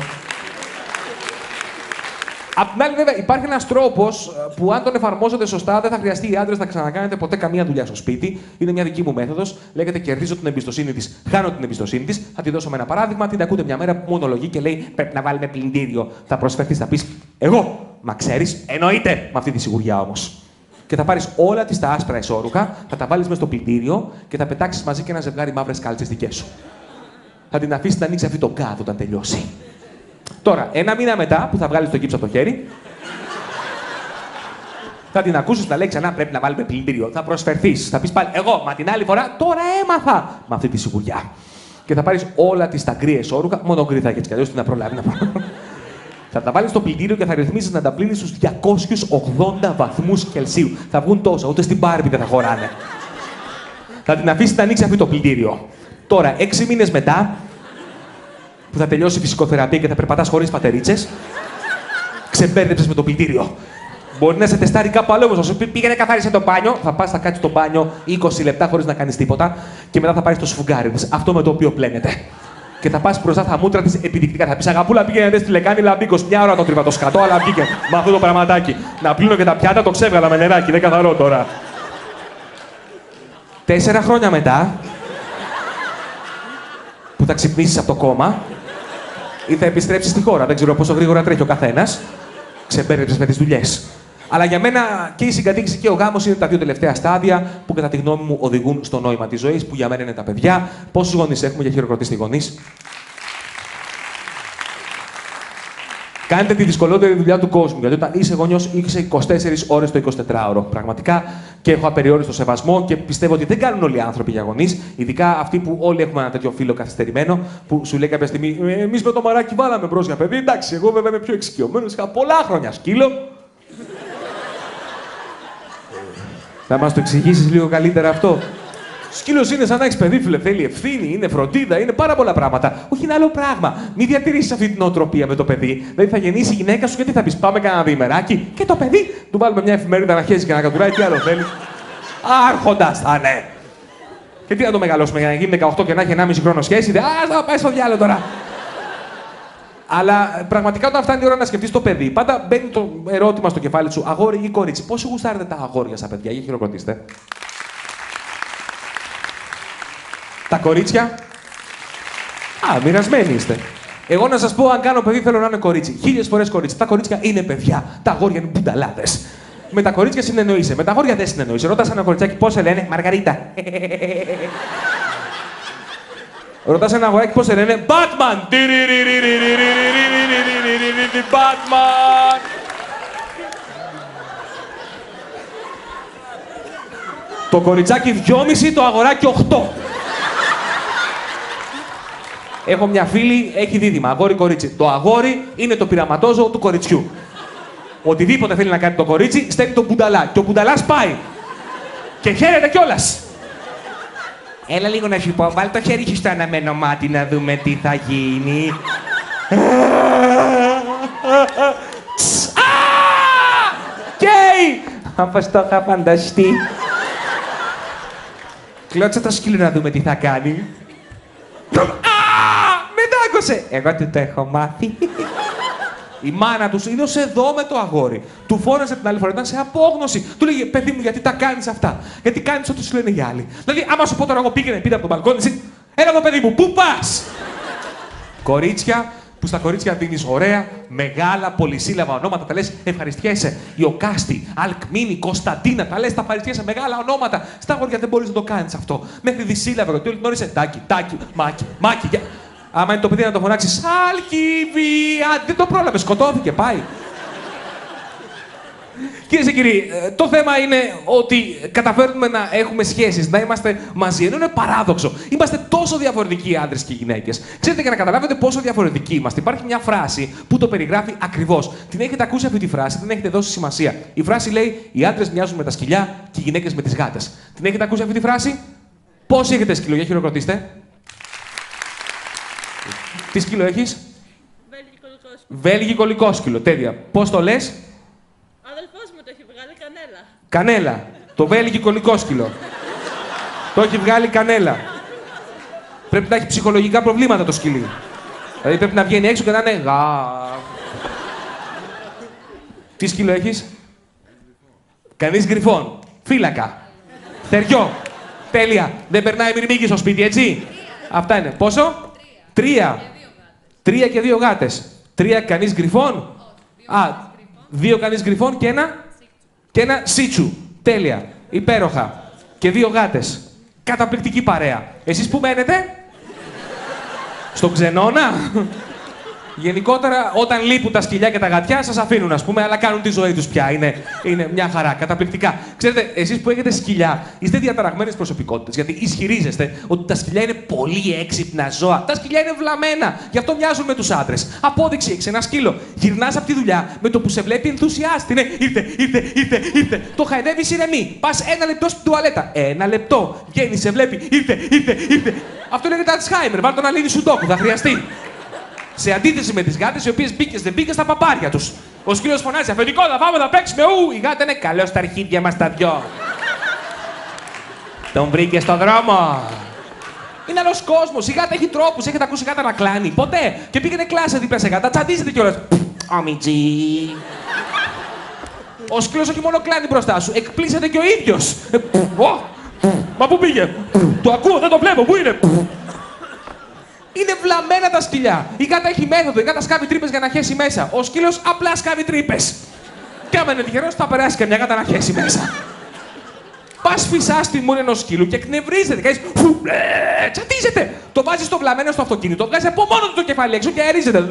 Απ' την άλλη, βέβαια, υπάρχει ένας τρόπος που αν τον εφαρμόζετε σωστά, δεν θα χρειαστεί οι άντρες να ξανακάνετε ποτέ καμία δουλειά στο σπίτι. Είναι μια δική μου μέθοδος. Λέγεται κερδίζω την εμπιστοσύνη της, χάνω την εμπιστοσύνη της. Θα τη δώσω με ένα παράδειγμα. Την ακούτε μια μέρα που μονολογεί και λέει πρέπει να βάλουμε πλυντήριο. Θα προσφερθείς, θα πεις εγώ. Μα ξέρεις, εννοείται με αυτή τη σιγουριά όμως. Και θα πάρεις όλα τις τα άσπρα εσώρουχα, θα τα βάλεις μες στο πλυντήριο και θα πετάξεις μαζί και ένα ζευγάρι μαύρες κάλτσες δικές σου. Θα την αφήσεις να ανοίξει αυτή τον κάδο όταν τελειώσει. Τώρα, ένα μήνα μετά που θα βγάλεις το γύψο από το χέρι, θα την ακούσεις να λέει ξανά πρέπει να βάλουμε πλυντήριο. Θα προσφερθείς, θα πεις πάλι εγώ, μα την άλλη φορά τώρα έμαθα με αυτή τη σιγουριά. Και θα πάρεις όλα τις τα γκρι εσώρουχα, μόνο γκρι θα έχεις κι αλλιώς να προλάβει να πάρει. Θα τα βάλεις στο πλυντήριο και θα ρυθμίσεις να τα πλύνεις στους διακόσιους ογδόντα βαθμούς Κελσίου. Θα βγουν τόσα, ούτε στην Barbie δεν θα χωράνε. Θα την αφήσεις να ανοίξει αυτό το πλυντήριο. Τώρα, έξι μήνες μετά, που θα τελειώσει η φυσικοθεραπεία και θα περπατάς χωρίς πατερίτσες, ξεμπέρδεψες με το πλυντήριο. Μπορεί να σε τεστάρει κάπου άλλο, όμως να σου πει πήγαινε καθάρισε το μπάνιο, θα πας, θα κάτσεις το μπάνιο είκοσι λεπτά χωρίς να κάνεις τίποτα και μετά θα πάρεις το σφουγγάρι της, αυτό με το οποίο πλένεται. Και θα πας μπροστά στα μούτρα της επιδεικτικά. Θα πεις αγαπούλα, πήγαινε στη λεκάνη λαμπίκος. Μια ώρα το τρίβα το σκατό, αλλά βγήκε με αυτό το πραγματάκι. Να πλύνω και τα πιάτα, το ξέβγαλα με νεράκι, δεν καθαρό τώρα. Τέσσερα χρόνια μετά, που θα ξυπνήσεις από το κόμμα ή θα επιστρέψεις στη χώρα. Δεν ξέρω πόσο γρήγορα τρέχει ο καθένας. Ξεμπέρδεψες με τις δουλειές. Αλλά για μένα και η συγκατοίκηση και ο γάμος είναι τα δύο τελευταία στάδια που κατά τη γνώμη μου οδηγούν στο νόημα της ζωής, που για μένα είναι τα παιδιά. Πόσους γονείς έχουμε για χειροκροτήστε οι γονείς. Κάντε τη δυσκολότερη δουλειά του κόσμου, γιατί όταν είσαι γονιός είσαι είκοσι τέσσερις ώρες το εικοσιτετράωρο. Πραγματικά και έχω απεριόριστο σεβασμό και πιστεύω ότι δεν κάνουν όλοι οι άνθρωποι για γονείς, ειδικά αυτοί που όλοι έχουμε ένα τέτοιο φίλο καθυστερημένο που σου λέει κάποια στιγμή εμείς με το μαράκι βάλαμε μπρος για παιδί. Εντάξει, εγώ βέβαια είμαι πιο εξοικειωμένος, είχα πολλά χρόνια σκύλο. Θα μας το εξηγήσεις λίγο καλύτερα αυτό. Σκύλος είναι σαν να έχεις παιδί, φίλε. Θέλει ευθύνη, είναι φροντίδα, είναι πάρα πολλά πράγματα. Όχι, είναι άλλο πράγμα. Μην διατηρήσεις αυτή την οτροπία με το παιδί. Δηλαδή θα γεννήσει η γυναίκα σου και τι θα πεις, πάμε κανένα διημεράκι και το παιδί. Του βάλουμε μια εφημερίδα να χέζει και να κατουράει, τι άλλο θέλει. Άρχοντας θα ναι. Και τι να το μεγαλώσουμε για να γίνει δεκαοκτώ και να έχει ενάμιση χρόνο σχέση. Α, θα πάει στο διάλογο τώρα. Αλλά πραγματικά όταν φτάνει η ώρα να σκεφτείς το παιδί, πάντα μπαίνει το ερώτημα στο κεφάλι σου, αγόρι ή κορίτσι. Πόσο γουστάρετε τα αγόρια στα παιδιά, για χειροκροτήστε. Τα κορίτσια. Α, μοιρασμένοι είστε. Εγώ να σας πω, αν κάνω παιδί, θέλω να είναι κορίτσι. Χίλιες φορές κορίτσι. Τα κορίτσια είναι παιδιά. Τα αγόρια είναι μπουνταλάδες. Με τα κορίτσια συνεννοείσαι. Με τα αγόρια δεν συνεννοείσαι. Ρώτας ένα κοριτσάκι πώς σε λένε, Μαργαρίτα. Ρωτάς ένα αγοράκι πώς σε λένε, Batman. Batman. Το κοριτσάκι δυόμιση, το αγοράκι οχτώ. Έχω μια φίλη, έχει δίδυμα, αγόρι-κορίτσι. Το αγόρι είναι το πειραματόζωο του κοριτσιού. Οτιδήποτε θέλει να κάνει το κορίτσι, στέλνει τον μπουνταλά. Και ο μπουνταλάς πάει. Και χαίρεται κιόλας. Έλα λίγο να σου πω, βάλε το χέρι σου στο αναμένο μάτι να δούμε τι θα γίνει. Καίει! Όπως το είχα φανταστεί. Κλώτσε το σκύλο να δούμε τι θα κάνει. Εγώ τι το έχω μάθει. Η μάνα του είδωσε εδώ με το αγόρι. Του φώναζε την άλλη φορά, ήταν σε απόγνωση. Του λέγε, παιδί μου, γιατί τα κάνεις αυτά. Γιατί κάνεις ό,τι σου λένε οι άλλοι. Δηλαδή, άμα σου πω τώρα, εγώ πήγαινε πείτε από τον μπαλκόνι, εσύ, έλα εδώ, παιδί μου, πού πας. Κορίτσια, που στα κορίτσια δίνεις ωραία, μεγάλα, πολυσύλλαβα ονόματα. Τα λες, ευχαριστιέσαι. Ιωκάστη, Αλκμίνη, Κωνσταντίνα. Τα λες, τα ευχαριστιέσαι, μεγάλα ονόματα. Στα αγόρια δεν μπορείς να το κάνεις αυτό. Μέχρι δυσύλλαβα, γιατί όλοι γνώρισε τάκι, τάκι, μάκι, μάκι. Άμα είναι το παιδί να το φωνάξει, Σάλκιβια! Δεν το πρόλαβε, σκοτώθηκε, πάει. Κυρίες και κύριοι, το θέμα είναι ότι καταφέρνουμε να έχουμε σχέσεις, να είμαστε μαζί. Ενώ είναι παράδοξο. Είμαστε τόσο διαφορετικοί οι άντρες και οι γυναίκες. Ξέρετε, για να καταλάβετε πόσο διαφορετικοί είμαστε, υπάρχει μια φράση που το περιγράφει ακριβώς. Την έχετε ακούσει αυτή τη φράση, την έχετε δώσει σημασία. Η φράση λέει: οι άντρες μοιάζουν με τα σκυλιά και οι γυναίκες με τις γάτες. Την έχετε ακούσει αυτή τη φράση? Πώς έχετε σκύλο, για χειροκροτήστε. Τι σκύλο έχεις? Βέλγικο λυκόσκυλο. Τέλεια. Πώς το λες? Ο αδελφός μου το έχει βγάλει κανέλα. Κανέλα. Το βέλγικο λυκόσκυλο. Το έχει βγάλει κανέλα. Πρέπει να έχει ψυχολογικά προβλήματα το σκυλί. Δηλαδή πρέπει να βγαίνει έξω και να είναι γα. Τι σκύλο έχεις? Κανείς γρυφών. Φύλακα. Θεριό. Τέλεια. Δεν περνάει μυρμήγκη στο σπίτι, έτσι. Αυτά είναι. Πόσο? Τρία. Τρία και δύο γάτες. Τρία κανείς γρυφών. Α, δύο κανείς γρυφών και ένα... και ένα σίτσου. Τέλεια. Υπέροχα. Και δύο γάτες. Καταπληκτική παρέα. Εσείς πού μένετε? Στον ξενώνα. Γενικότερα, όταν λείπουν τα σκυλιά και τα γατιά, σας αφήνουν, ας πούμε, αλλά κάνουν τη ζωή τους πια. Είναι, είναι μια χαρά, καταπληκτικά. Ξέρετε, εσείς που έχετε σκυλιά, είστε διαταραγμένες προσωπικότητες, γιατί ισχυρίζεστε ότι τα σκυλιά είναι πολύ έξυπνα ζώα. Τα σκυλιά είναι βλαμμένα, γι' αυτό μοιάζουν με τους άντρες. Απόδειξη, έχεις ένα σκύλο. Γυρνάς από τη δουλειά με το που σε βλέπει ενθουσιάστη. Ναι, ήρθε, ήρθε, ήρθε, ήρθε. Το χαϊδεύεις ηρεμή. Πας ένα λεπτό στην τουαλέτα. Ένα λεπτό. Βγαίνει, σε βλέπει. Ήρθε, ήρθε, ήρθε. Αυτό λέγεται Alzheimer. Βάλ' το να λύνει σουντόκου, θα χρειαστεί. Σε αντίθεση με τις γάτες, οι οποίες μπήκες δεν μπήκες στα παπάρια τους. Ο σκύλος φωνάζει, αφεντικό, θα πάμε, θα παίξουμε, ου! Η γάτα είναι καλό στα αρχίδια μας τα δυο. Τον βρήκε στον δρόμο. Είναι άλλος κόσμος, η γάτα έχει τρόπους, έχετε ακούσει γάτα να κλάνει? Ποτέ. Και πήγαινε κλάσε δίπλα σε γάτα, τσαντίζεται κιόλας. Ομιτζή. Ο σκύλος όχι μόνο κλάνει μπροστά σου, εκπλήσεται κι ο ίδιος. Μα πού πήγε? Το ακούω, δεν το βλέπω, πού είναι? Είναι βλαμμένα τα σκυλιά. Η γάτα έχει μέθοδο, η γάτα σκάβει τρύπες για να χέσει μέσα. Ο σκύλος απλά σκάβει τρύπες. Και άμα είναι τυχερός, θα περάσει και μια γάτα να χέσει μέσα. Πας φυσάς στη μούρη ενός σκύλου και εκνευρίζεται. Κάνεις φου, ε, τσατίζεται. Το βάζεις στο βλαμμένο στο αυτοκίνητο, βγάζει από μόνο του το κεφάλι έξω και αερίζεται.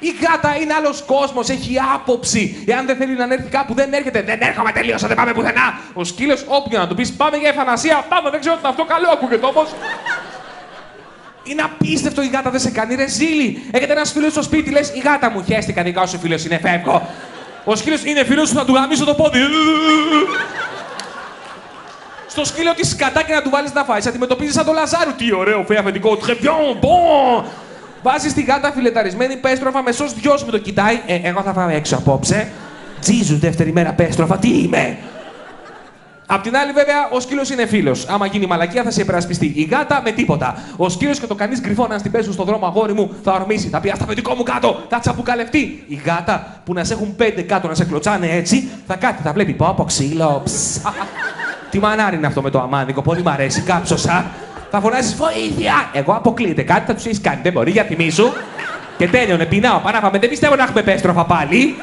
Η γάτα είναι άλλος κόσμος, έχει άποψη. Εάν δεν θέλει να έρθει κάπου, δεν έρχεται. Δεν έρχομαι, τελείωσα, δεν πάμε πουθενά. Ο σκύλος, όποιον να του πεις, πάμε για ευθανασία, πάμε, δεν ξέρω τι αυτό, καλό ακούγεται όμως. Είναι απίστευτο, η γάτα δεν σε κάνει ρε ζήλι. Έχετε ένα φίλο στο σπίτι, λες η γάτα μου, χαίστηκα, δικά σου φίλος είναι, φεύγω. Ο σκύλος είναι φίλος σου, να του γαμίσω το πόδι. Στο σκύλο τη σκατά και να του βάλεις να φάει. Αντιμετωπίζεις σαν το Λαζάρου. Τι ωραίο, φε αφεντικό, τρεβιόν, μπον. Βάζεις τη γάτα φιλεταρισμένη, πέστροφα, μεσός δυο με το κοιτάει. Ε, εγώ θα φάμε έξω απόψε. Τζίζου, δεύτερη μέρα, πέστροφα, τι είμαι. Απ' την άλλη, βέβαια, ο σκύλος είναι φίλος. Άμα γίνει μαλακία, θα σε υπερασπιστεί. Η γάτα με τίποτα. Ο σκύλος και το κανείς κρυφό, αν στην πέσουν στον δρόμο, αγόρι μου, θα ορμήσει. Θα πει «Ας τα παιδικό μου κάτω», θα τσαπουκαλευτεί. Η γάτα που να σε έχουν πέντε κάτω, να σε κλωτσάνε έτσι, θα κάτι, θα βλέπει «Πω, πω, ξύλο, ψα». Τι μανάρι είναι αυτό με το αμάνικο, πολύ μ' αρέσει, κάψωσα. Θα φωνάζει «Βοήθεια!» Εγώ αποκλείεται κάτι, θα του έχει κάνει. Δεν μπορεί, για τιμή σου. Και τέλειωνε, πεινάω, πανάβαμε. Δεν πιστεύω να έχουμε επέστροφα πάλι.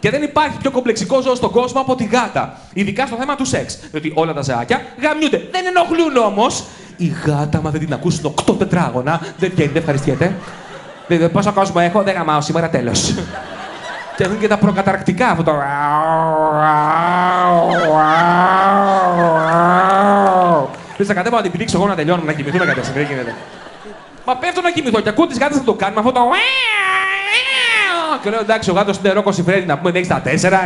Και δεν υπάρχει πιο κομπλεξικό ζώο στον κόσμο από τη γάτα. Ειδικά στο θέμα του σεξ. Διότι όλα τα ζεάκια γαμιούνται. Δεν ενοχλούν όμως. Η γάτα, μα δεν την ακούσει στον οκτώ τετράγωνα, δεν βγαίνει, δεν ευχαριστιέται. Δηλαδή, πόσο κόσμο έχω, δεν γαμάω σήμερα, τέλος. Και έχουν και τα προκαταρκτικά αυτό το. Πες θα κατέβω να την πηδήξω εγώ να τελειώνουμε, να κοιμηθούμε κατά στιγμή, δεν γίνεται. Μα πέφτω να κοιμηθώ και ακούω τις γάτες να το κάνουμε αυτό το. Και λέω εντάξει, ο γάτος είναι ρόκος η Φρέντη, να πούμε δεν έχει τα τέσσερα.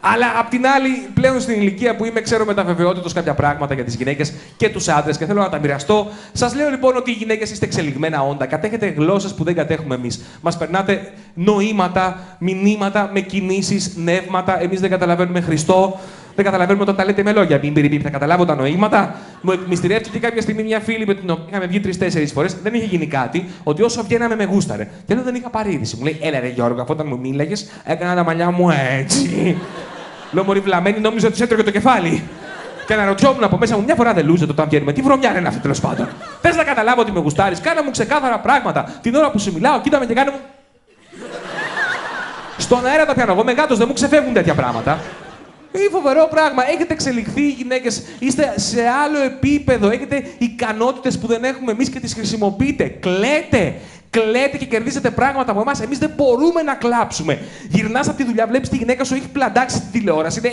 Αλλά απ' την άλλη, πλέον στην ηλικία που είμαι, ξέρω με τα βεβαιότητος κάποια πράγματα για τις γυναίκες και τους άντρες και θέλω να τα μοιραστώ. Σας λέω λοιπόν ότι οι γυναίκες είστε εξελιγμένα όντα. Κατέχετε γλώσσες που δεν κατέχουμε εμείς. Μας περνάτε νοήματα, μηνύματα με κινήσεις, νεύματα. Εμείς δεν καταλαβαίνουμε Χριστό. Δεν καταλαβαίνουμε όταν τα λέτε με λόγια. Μην πειράζει, θα καταλάβω τα νοήματα. Μου εκμυστηρεύτηκε κάποια στιγμή μια φίλη με την οποία είχαμε βγει τρεις-τέσσερις φορές. Δεν είχε γίνει κάτι, ότι όσο βγαίναμε με γούσταρε. Και λέω δεν είχα παρήδηση. Μου λέει, έλα ρε Γιώργο, αφού όταν μου μίλαγες, έκανα τα μαλλιά μου έτσι. Λέω μωρή βλαμμένη, νόμιζα ότι τους έτρωγε το κεφάλι. Και αναρωτιόμουν από μέσα μου, μια φορά δεν λούζεται όταν βγαίνουμε. Τι βρωμιά είναι αυτή τέλος πάντων. Θες να καταλάβω ότι με γουστάρεις. Κάνα μου ξεκάθαρα πράγματα. Την ώρα που σου μιλάω, κοίτα με και κάνε μου. Στον αέρα τα πιάνω εγώ, με γάτος δεν μου ξεφεύγουν τέτοια πράγματα. Είναι φοβερό πράγμα. Έχετε εξελιχθεί οι γυναίκες, είστε σε άλλο επίπεδο. Έχετε ικανότητες που δεν έχουμε εμείς και τις χρησιμοποιείτε. Κλαίτε. Κλαίτε και κερδίζετε πράγματα από εμάς. Εμείς δεν μπορούμε να κλάψουμε. Γυρνάς από τη δουλειά, βλέπεις τη γυναίκα σου, έχει πλαντάξει τη τηλεόραση. Είναι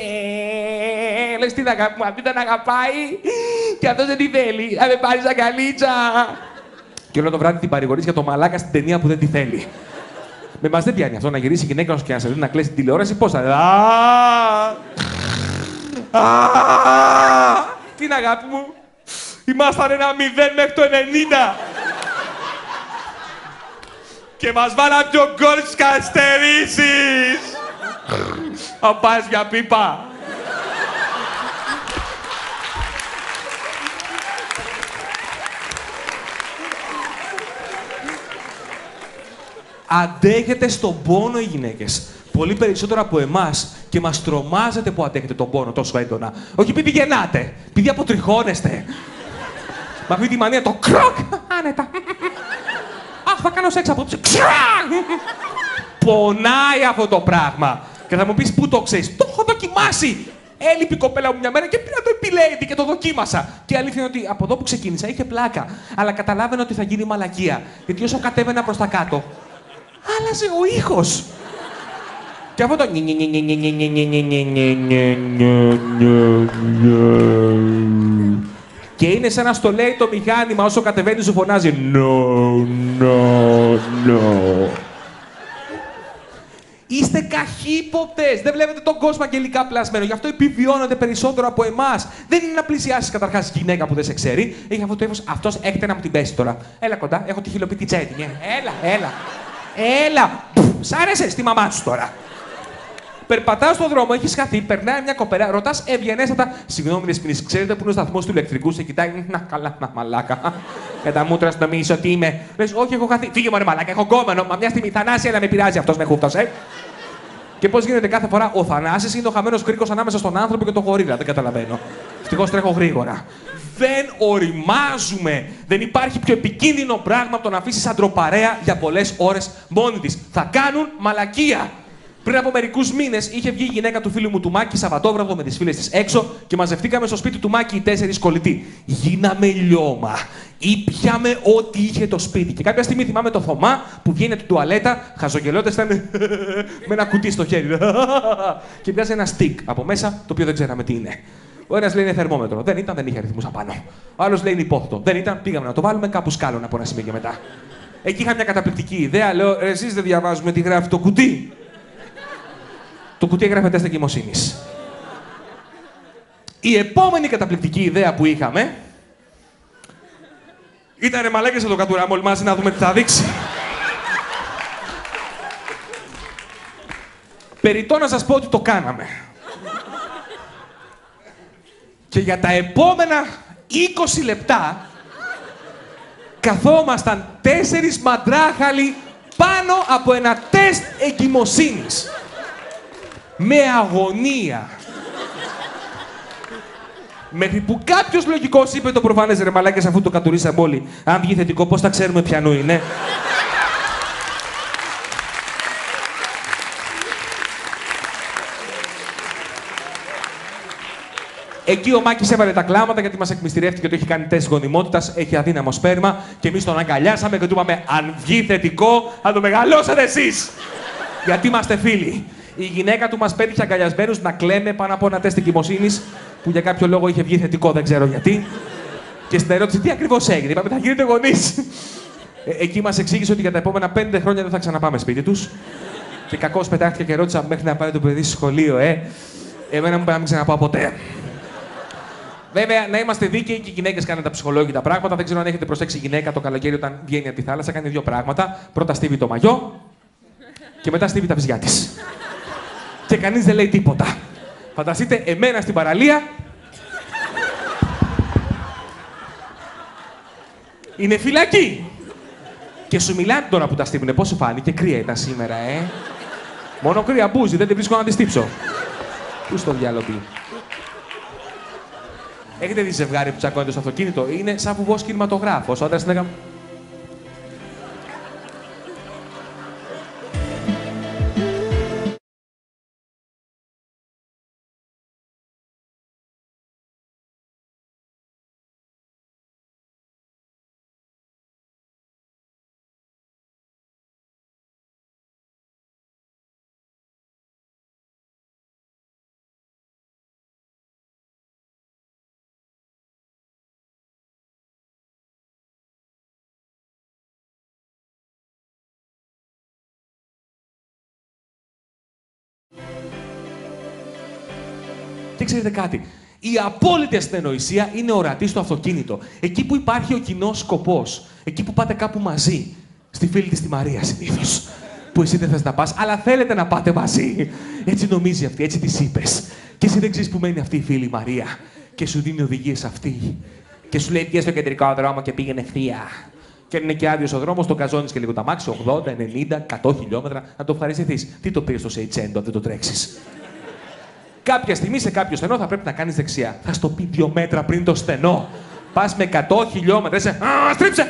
ε, λες τι να αγαπάει, τι να αγαπάει. Και αυτός δεν τη θέλει. Α, με πάρει αγκαλίτσα. Και όλο το βράδυ την παρηγορείς για το μαλάκα στην ταινία που δεν τη θέλει. Με μας δεν πιάνει αυτό να γυρίσει η γυναίκα σου και να σε δει να κλαίσει την τηλεόραση. Πώς θα. Την αγάπη μου. Ήμασταν ένα μηδέν μέχρι το ενενήντα. Και μας βάλαν πιο γκολ στις καθυστερήσεις. Αν πας για πίπα. Αντέχετε στον πόνο οι γυναίκες. Πολύ περισσότερο από εμάς και μας τρομάζετε που αντέχετε τον πόνο τόσο έντονα. Όχι επειδή γεννάτε, επειδή αποτριχώνεστε. Μα αυτή τη μανία το κροκ, άνετα. Αχ, θα κάνω σεξ απόψε. Πονάει αυτό το πράγμα. Και θα μου πεις πού το ξέρεις. Το έχω δοκιμάσει. Έλειπε η κοπέλα μου μια μέρα και πήρα το επιλέγει και το δοκίμασα. Και η αλήθεια είναι ότι από εδώ που ξεκίνησα είχε πλάκα. Αλλά καταλάβαινα ότι θα γίνει μαλακία. Γιατί όσο κατέβαινα προς τα κάτω, άλλαζε ο ήχος. Και αυτό το. Και είναι σαν να στο λέει το μηχάνημα, όσο κατεβαίνει σου φωνάζει «No, no, no». Είστε καχύποπτες, δεν βλέπετε τον κόσμο αγγελικά πλασμένο, γι' αυτό επιβιώνετε περισσότερο από εμάς. Δεν είναι να πλησιάσεις καταρχάς γυναίκα που δεν σε ξέρει, έχει αυτό το ύφος, αυτός έχετε να μου την πέσει τώρα. Έλα κοντά, έχω τη χειλοποιητή τσέτη, έλα, έλα, έλα, σ' άρεσε στη μαμά σου τώρα. Περπατάω στον δρόμο, έχει χαθεί, περνάει μια κοπέλα, ρωτά ευγενέστατα. Συγγνώμη, δεσποινή, ξέρετε που είναι ο σταθμό του ηλεκτρικού, σε κοιτάει. Να καλά, να μαλάκα. Για τα μούτρα σου νομίζει ότι είμαι. Λε, όχι, έχω χαθεί. Φύγε μωρέ μαλάκα, έχω κόμμενο. Μα μια στιγμή, Θανάση, έλα με πειράζει αυτό με χούφτασε. Ε. Και πώ γίνεται κάθε φορά, ο Θανάσης είναι ο χαμένο κρίκο ανάμεσα στον άνθρωπο και τον γορίλα. Δεν καταλαβαίνω. Ευτυχώ τρέχω γρήγορα. Δεν οριμάζουμε. Δεν υπάρχει πιο επικίνδυνο πράγμα από το να αφήσει αντροπαρέα για πολλέ ώρε μόνη τη. Θα κάνουν μαλακία. Πριν από μερικούς μήνες είχε βγει η γυναίκα του φίλου μου του Μάκη Σαββατόβραδο με τις φίλες της έξω και μαζευτήκαμε στο σπίτι του Μάκη οι τέσσερις κολλητοί. Γίναμε λιώμα. Ήπιαμε ό,τι είχε το σπίτι. Και κάποια στιγμή θυμάμαι το Θωμά που βγαίνει από την τουαλέτα, χαζογελώντας ήταν με ένα κουτί στο χέρι. Και βγάζει ένα στικ από μέσα το οποίο δεν ξέραμε τι είναι. Ο ένας λέει είναι θερμόμετρο. Δεν ήταν, δεν είχε αριθμούς απάνω. Ο άλλος λέει είναι υπόθετο. Δεν ήταν, πήγαμε να το βάλουμε κάπου σκάλωνα από ένα σημείο και μετά. Εκεί είχα μια καταπληκτική ιδέα, λέω εσείς δεν διαβάζουμε τι γράφει το κουτί. Το κουτί έγραφε τεστ εγκυμοσύνης. Η επόμενη καταπληκτική ιδέα που είχαμε ήταν ρε μαλάκες εδώ κατουράμε όλοι μαζί να δούμε τι θα δείξει. Περιττό να σας πω ότι το κάναμε. Και για τα επόμενα είκοσι λεπτά καθόμασταν τέσσερις μαντράχαλοι πάνω από ένα τεστ εγκυμοσύνης. Με αγωνία. Μέχρι που κάποιος λογικός είπε το προφανές, ρε μαλάκες, αφού το κατουρίσαμε όλοι. Αν βγει θετικό, πώς θα ξέρουμε ποιανού είναι. Εκεί ο Μάκης έβαλε τα κλάματα γιατί μας εκμυστηρεύτηκε ότι έχει κάνει τεστ γονιμότητας, έχει αδύναμο σπέρμα και εμείς τον αγκαλιάσαμε και του είπαμε αν βγει θετικό θα το μεγαλώσετε εσείς. Γιατί είμαστε φίλοι. Η γυναίκα του μας πέτυχε αγκαλιασμένους να κλαίμε πάνω από ένα τεστ εγκυμοσύνης που για κάποιο λόγο είχε βγει θετικό, δεν ξέρω γιατί. Και στην ερώτηση τι ακριβώς έγινε, είπαμε θα γίνετε γονείς. Ε, εκεί μας εξήγησε ότι για τα επόμενα πέντε χρόνια δεν θα ξαναπάμε σπίτι τους. Και κακώς πετάχτηκε και ρώτησα μέχρι να πάει το παιδί στο σχολείο, ε. Εμένα μου πάει να μην ξαναπάω ποτέ. Βέβαια, να είμαστε δίκαιοι και οι γυναίκες κάνουν τα ψυχολόγια τα πράγματα. Δεν ξέρω αν έχετε προσέξει, η γυναίκα το καλοκαίρι όταν βγαίνει από τη θάλασσα κάνει δύο πράγματα. Πρώτα στίβει το μαγιό και μετά στίβει τα βυζιά της. Και κανείς δεν λέει τίποτα. Φανταστείτε εμένα στην παραλία. Είναι φυλακή. Και σου μιλάνε τώρα που τα στίβουνε. Πώς σου φάνηκε, κρύα ήταν σήμερα, ε. Μόνο κρύα μπούζι, δεν την βρίσκω να τη στύψω. Πού στο διάλογο. Έχετε δει ζευγάρι που τσακώνεται στο αυτοκίνητο, είναι σαν φουβός κινηματογράφος. Ο άντρας την έκαμε. Και ξέρετε κάτι, η απόλυτη ασθενοησία είναι ορατή στο αυτοκίνητο. Εκεί που υπάρχει ο κοινός σκοπός, εκεί που πάτε κάπου μαζί, στη φίλη της τη Μαρία συνήθως, που εσύ δεν θες να πας, αλλά θέλετε να πάτε μαζί. Έτσι νομίζει αυτή, έτσι της είπες. Και εσύ δεν ξέρεις που μένει αυτή η φίλη Μαρία. Και σου δίνει οδηγίες αυτή. Και σου λέει πήγαινε στο κεντρικό δρόμο και πήγαινε ευθεία. Και είναι και άδειος ο δρόμος, τον καζώνεις και λίγο τα μάξι, ογδόντα, ενενήντα, εκατό χιλιόμετρα, να το ευχαριστηθείς. Τι το πήρες στο Σεϊτσέντο, αν δεν το τρέξεις. Κάποια στιγμή σε κάποιο στενό θα πρέπει να κάνεις δεξιά. Θα στο πει δύο μέτρα πριν το στενό. Πας με εκατό χιλιόμετρα, είσαι. Α, στρίψε!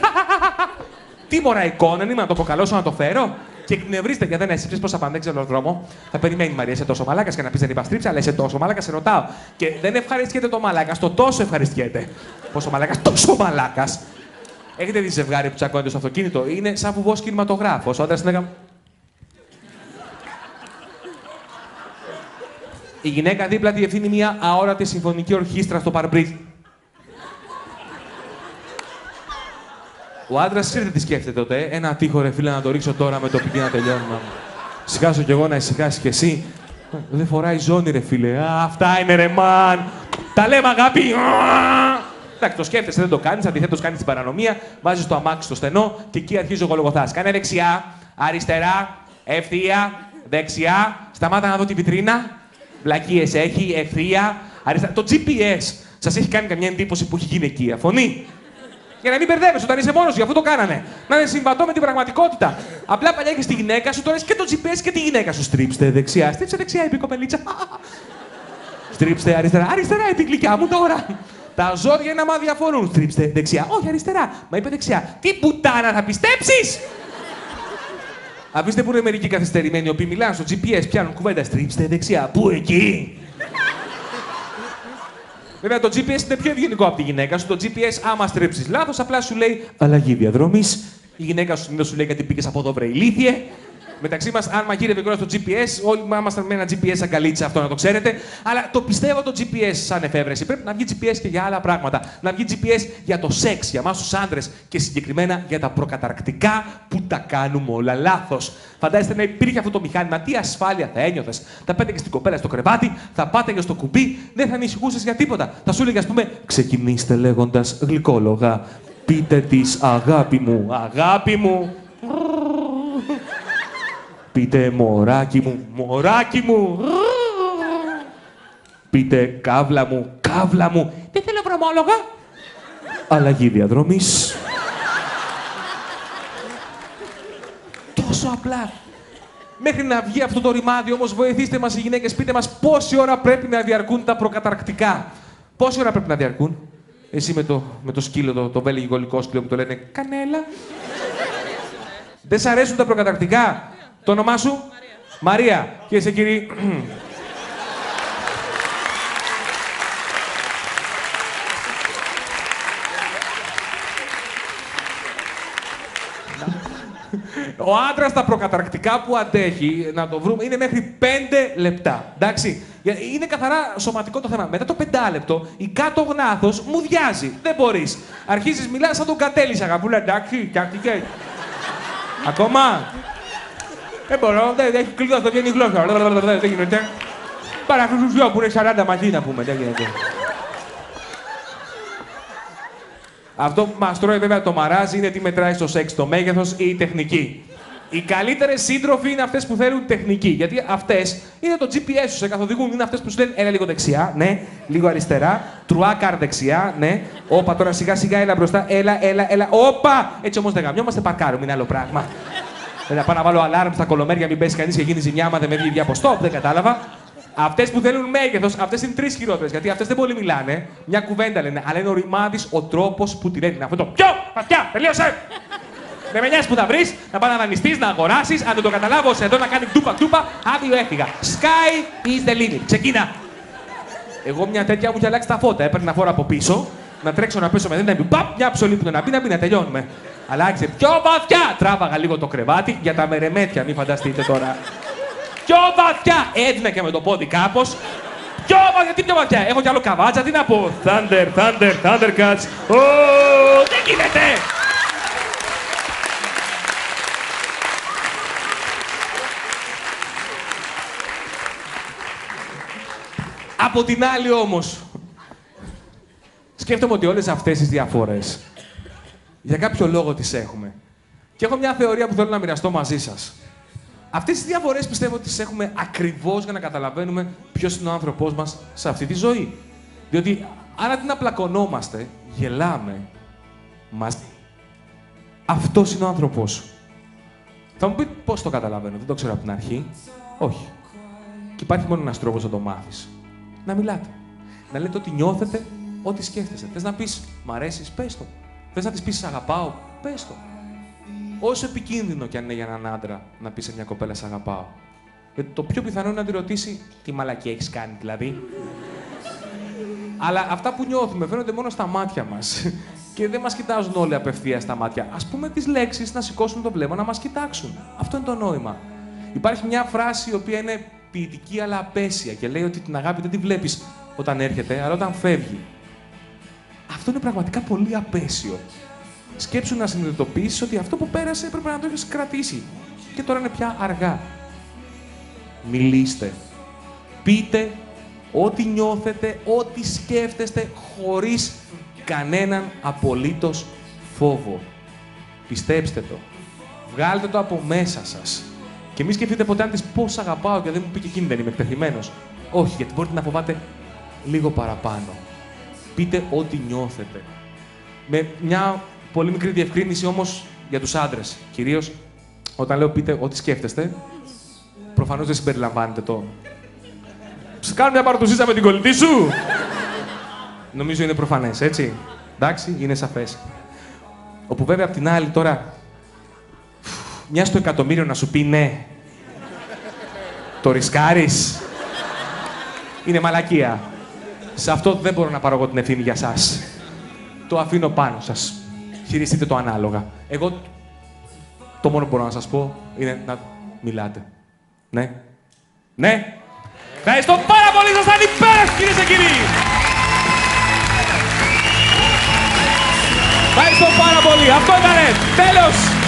Τι μωραϊκό, δεν είμαι να το κοκαλώσω, να το φέρω. Και εκνευρίζεται γιατί δεν έσυψε πώ θα παντέξει τον δρόμο. Θα περιμένει η Μαρία, είσαι τόσο μαλάκα και να πει δεν είπα στρίψε, αλλά είσαι τόσο μαλάκα, σε ρωτάω. Και δεν ευχαριστιέται το μαλάκα, το τόσο ευχαριστιέται. Πόσο μαλάκα, τόσο μαλάκα. Έχετε δει ζευγάρι που τσακώνεται στο αυτοκίνητο, είναι σαν φουβό κινηματογράφο. Ο άντρα λέγαμε. Η γυναίκα δίπλα τη διευθύνει μια αόρατη συμφωνική ορχήστρα στο παρμπρίζ. Ο άντρας ξέρετε τι σκέφτεται τότε. Ένα τείχο ρε φίλε να το ρίξω τώρα με το πικί να τελειώνουμε. Σηκάσω κι εγώ να ησυχάσει κι εσύ. Δεν φοράει ζώνη ρε φίλε. Α, αυτά είναι ρε μαν. Τα λέμε αγάπη. Εντάξει, το σκέφτεσαι, δεν το κάνεις. Αντιθέτως κάνεις την παρανομία. Βάζεις το αμάξι στο στενό και εκεί αρχίζει ο γολογοθάς. Κάνε δεξιά, αριστερά, ευθεία, δεξιά. Σταμάτα να δω τη βιτρίνα. Βλακίες έχει, ευθεία, αριστερά. Το τζι πι ες σας έχει κάνει καμιά εντύπωση που έχει γυναικεία φωνή. Για να μην μπερδεύεσαι όταν είσαι μόνος σου, αφού το κάνανε. Να είναι συμβατό με την πραγματικότητα. Απλά παλιά έχεις τη γυναίκα σου, τώρα έχεις και το τζι πι ες και τη γυναίκα σου. Στρίψτε δεξιά, στρίψτε δεξιά, είπε η κοπελίτσα. Στρίψτε αριστερά, αριστερά, είπε η γλυκιά μου τώρα. Τα ζώδια είναι άμα διαφορούν. Στρίψτε δεξιά, όχι αριστερά, μα είπε δεξιά. Τι πουτάνα θα πιστέψεις! Αφήστε που είναι μερικοί καθυστερημένοι, οι οποίοι μιλάνε στο τζι πι ες, πιάνουν κουβέντα, στρίψτε δεξιά. Πού εκεί! Βέβαια το τζι πι ες είναι πιο ευγενικό από τη γυναίκα σου. Το τζι πι ες, άμα στρέψεις λάθος, απλά σου λέει αλλαγή διαδρομής. Η γυναίκα σου συνήθως σου λέει γιατί πήγες από εδώ, βρε ηλίθιε. Μεταξύ μας, αν μαγείρευε κιόλας το τζι πι ες, όλοι ήμασταν με ένα τζι πι ες αγκαλίτσα, αυτό να το ξέρετε. Αλλά το πιστεύω το τζι πι ες σαν εφεύρεση. Πρέπει να βγει τζι πι ες και για άλλα πράγματα. Να βγει τζι πι ες για το σεξ, για εμάς τους άντρες και συγκεκριμένα για τα προκαταρκτικά που τα κάνουμε όλα λάθος. Φαντάζεστε να υπήρχε αυτό το μηχάνημα, τι ασφάλεια θα ένιωθες. Θα πέταγες την κοπέλα στο κρεβάτι, θα πάταγες στο κουμπί, δεν θα ανησυχούσες για τίποτα. Θα σου έλεγε, ας πούμε, ξεκινήστε λέγοντας γλυκόλογα. Πείτε της αγάπη μου, αγάπη μου. Πείτε μωράκι μου, μωράκι μου. Πείτε κάβλα μου, κάβλα μου. Δεν θέλω βρωμόλογα. Αλλαγή διαδρομής. Τόσο απλά. Μέχρι να βγει αυτό το ρημάδι όμως, βοηθήστε μας οι γυναίκες, πείτε μας πόση ώρα πρέπει να διαρκούν τα προκαταρκτικά. Πόση ώρα πρέπει να διαρκούν. Εσύ με το, με το σκύλο, το, το βέλγικο γλυκό σκύλο που το λένε κανέλα. Δεν σ' αρέσουν τα προκαταρκτικά. Μαρία. Το όνομά σου. Μαρία. Μαρία. Και σε κύριε. Ο άντρας τα προκαταρκτικά που αντέχει, να το βρούμε, είναι μέχρι πέντε λεπτά. Εντάξει. Είναι καθαρά σωματικό το θέμα. Μετά το πεντάλεπτο, η κάτω γνάθος μου διάζει. Δεν μπορείς. Αρχίζεις, μιλάς σαν τον κατέλησα, αγαπούλα. Εντάξει, τακτικέ. Ακόμα. Δεν μπορώ. Δεν έχει κλειδώσει, δεν βγαίνει η γλώσσα. Δεν γίνεται. Πάρα αυτούς τους δυο που είναι σαράντα μαζί να πούμε. Δεν γίνεται. Αυτό που μας τρώει βέβαια το μαράζι είναι τι μετράει στο σεξ, το μέγεθος ή η τεχνική. Οι καλύτερες σύντροφοι είναι αυτές που θέλουν τεχνική. Γιατί αυτές είναι το τζι πι ες σου, σε καθοδηγούν. Είναι αυτές που σου λένε έλα λίγο δεξιά, ναι, λίγο αριστερά, τρουάκαρ δεξιά, ναι. Όπα τώρα σιγά σιγά έλα μπροστά, έλα, έλα, έλα. Όπα! Έτσι όμως δεν γαμιόμαστε, παρκάρουμε, είναι άλλο πράγμα. Δεν θα πάω να βάλω αλάρμ στα κολομέρια, μην πέσει κανείς και γίνει ζημιά, άμα δεν με βγει για ποστό, δεν κατάλαβα. Αυτές που θέλουν μέγεθος, αυτές είναι τρεις χειρότερες. Γιατί αυτές δεν πολύ μιλάνε. Μια κουβέντα λένε. Αλλά είναι ο ρημάδης ο τρόπος που την έδινε. Αυτό το πιο βαθιά, τελείωσε! Δεν με νοιάζει που θα βρεις, να πας να δανειστείς, να αγοράσεις. Αν δεν το καταλάβω, σε εδώ να κάνει τούπα-τούπα, άδειο έφυγα. Sky is the limit. Ξεκίνα! Εγώ μια τέτοια μου είχε αλλάξει τα φώτα. Έπαιρνα φόρα από πίσω, να τρέξω να πέσω με δέντρα. Παπ, μια ψωλή που τον απεί, να πει να τελειώνουμε. Αλλάξε πιο βαθιά! Τράβαγα λίγο το κρεβάτι για τα μερεμέτια, μην φανταστείτε τώρα. Πιο βαθιά! Έδινα και με το πόδι κάπως. Πιο βαθιά! Τι πιο βαθιά! Έχω κι άλλο καβάτσα, τι να πω. Thunder, thunder, thundercats. Ω, δεν γίνεται! Από την άλλη όμως, σκέφτομαι ότι όλες αυτές τις διαφορές για κάποιο λόγο τις έχουμε. Και έχω μια θεωρία που θέλω να μοιραστώ μαζί σας. Αυτές τις διαφορές πιστεύω ότι τις έχουμε ακριβώς για να καταλαβαίνουμε ποιος είναι ο άνθρωπός μας σε αυτή τη ζωή. Διότι αν αντί να πλακωνόμαστε, γελάμε μαζί. Αυτός είναι ο άνθρωπός σου. Θα μου πείτε πώς το καταλαβαίνω, δεν το ξέρω από την αρχή. Όχι. Και υπάρχει μόνο ένας τρόπος να το μάθεις. Να μιλάτε. Να λέτε ό,τι νιώθετε, ό,τι σκέφτεστε. Θες να πεις μ' αρέσεις, πες το. Θες να της πεις σ' αγαπάω, πες το. Όσο επικίνδυνο κι αν είναι για έναν άντρα να πει σε μια κοπέλα σ' αγαπάω. Γιατί το πιο πιθανό είναι να τη ρωτήσει τι μαλακή έχεις κάνει, δηλαδή. Αλλά αυτά που νιώθουμε φαίνονται μόνο στα μάτια μας. Και δεν μας κοιτάζουν όλοι απευθείας στα μάτια. Ας πούμε τις λέξεις, να σηκώσουν το βλέμμα, να μας κοιτάξουν. Αυτό είναι το νόημα. Υπάρχει μια φράση η οποία είναι ποιητική αλλά απέσια και λέει ότι την αγάπη δεν τη βλέπεις όταν έρχεται, αλλά όταν φεύγει. Αυτό είναι πραγματικά πολύ απέσιο. Σκέψου να συνειδητοποιήσεις ότι αυτό που πέρασε έπρεπε να το έχεις κρατήσει. Και τώρα είναι πια αργά. Μιλήστε. Πείτε ό,τι νιώθετε, ό,τι σκέφτεστε, χωρίς κανέναν απολύτως φόβο. Πιστέψτε το. Βγάλτε το από μέσα σας. Και μη σκεφτείτε ποτέ αν της πώς αγαπάω και δεν μου πει και εκείνη δεν είμαι εκτεθειμένος. Όχι, γιατί μπορείτε να φοβάτε λίγο παραπάνω. Πείτε ό,τι νιώθετε. Με μια πολύ μικρή διευκρίνηση όμως για τους άντρες. Κυρίως όταν λέω πείτε ό,τι σκέφτεστε, προφανώς δεν συμπεριλαμβάνετε το. Κάνω μια παρατουσίτσα με την κολλητή σου! Νομίζω είναι προφανές, έτσι. Εντάξει, είναι σαφές. Όπου βέβαια απ' την άλλη τώρα, μια στο εκατομμύριο να σου πει ναι. Το ρισκάρεις. Είναι μαλακία. Σε αυτό δεν μπορώ να πάρω εγώ την ευθύνη για σας. Το αφήνω πάνω σας. Χειριστείτε το ανάλογα. Εγώ το μόνο που μπορώ να σας πω είναι να μιλάτε. Ναι. Ναι. Ευχαριστώ πάρα πολύ. Σας ήταν υπέροχοι, κυρίες και κύριοι. Ευχαριστώ πάρα πολύ. Αυτό ήτανε. Τέλος.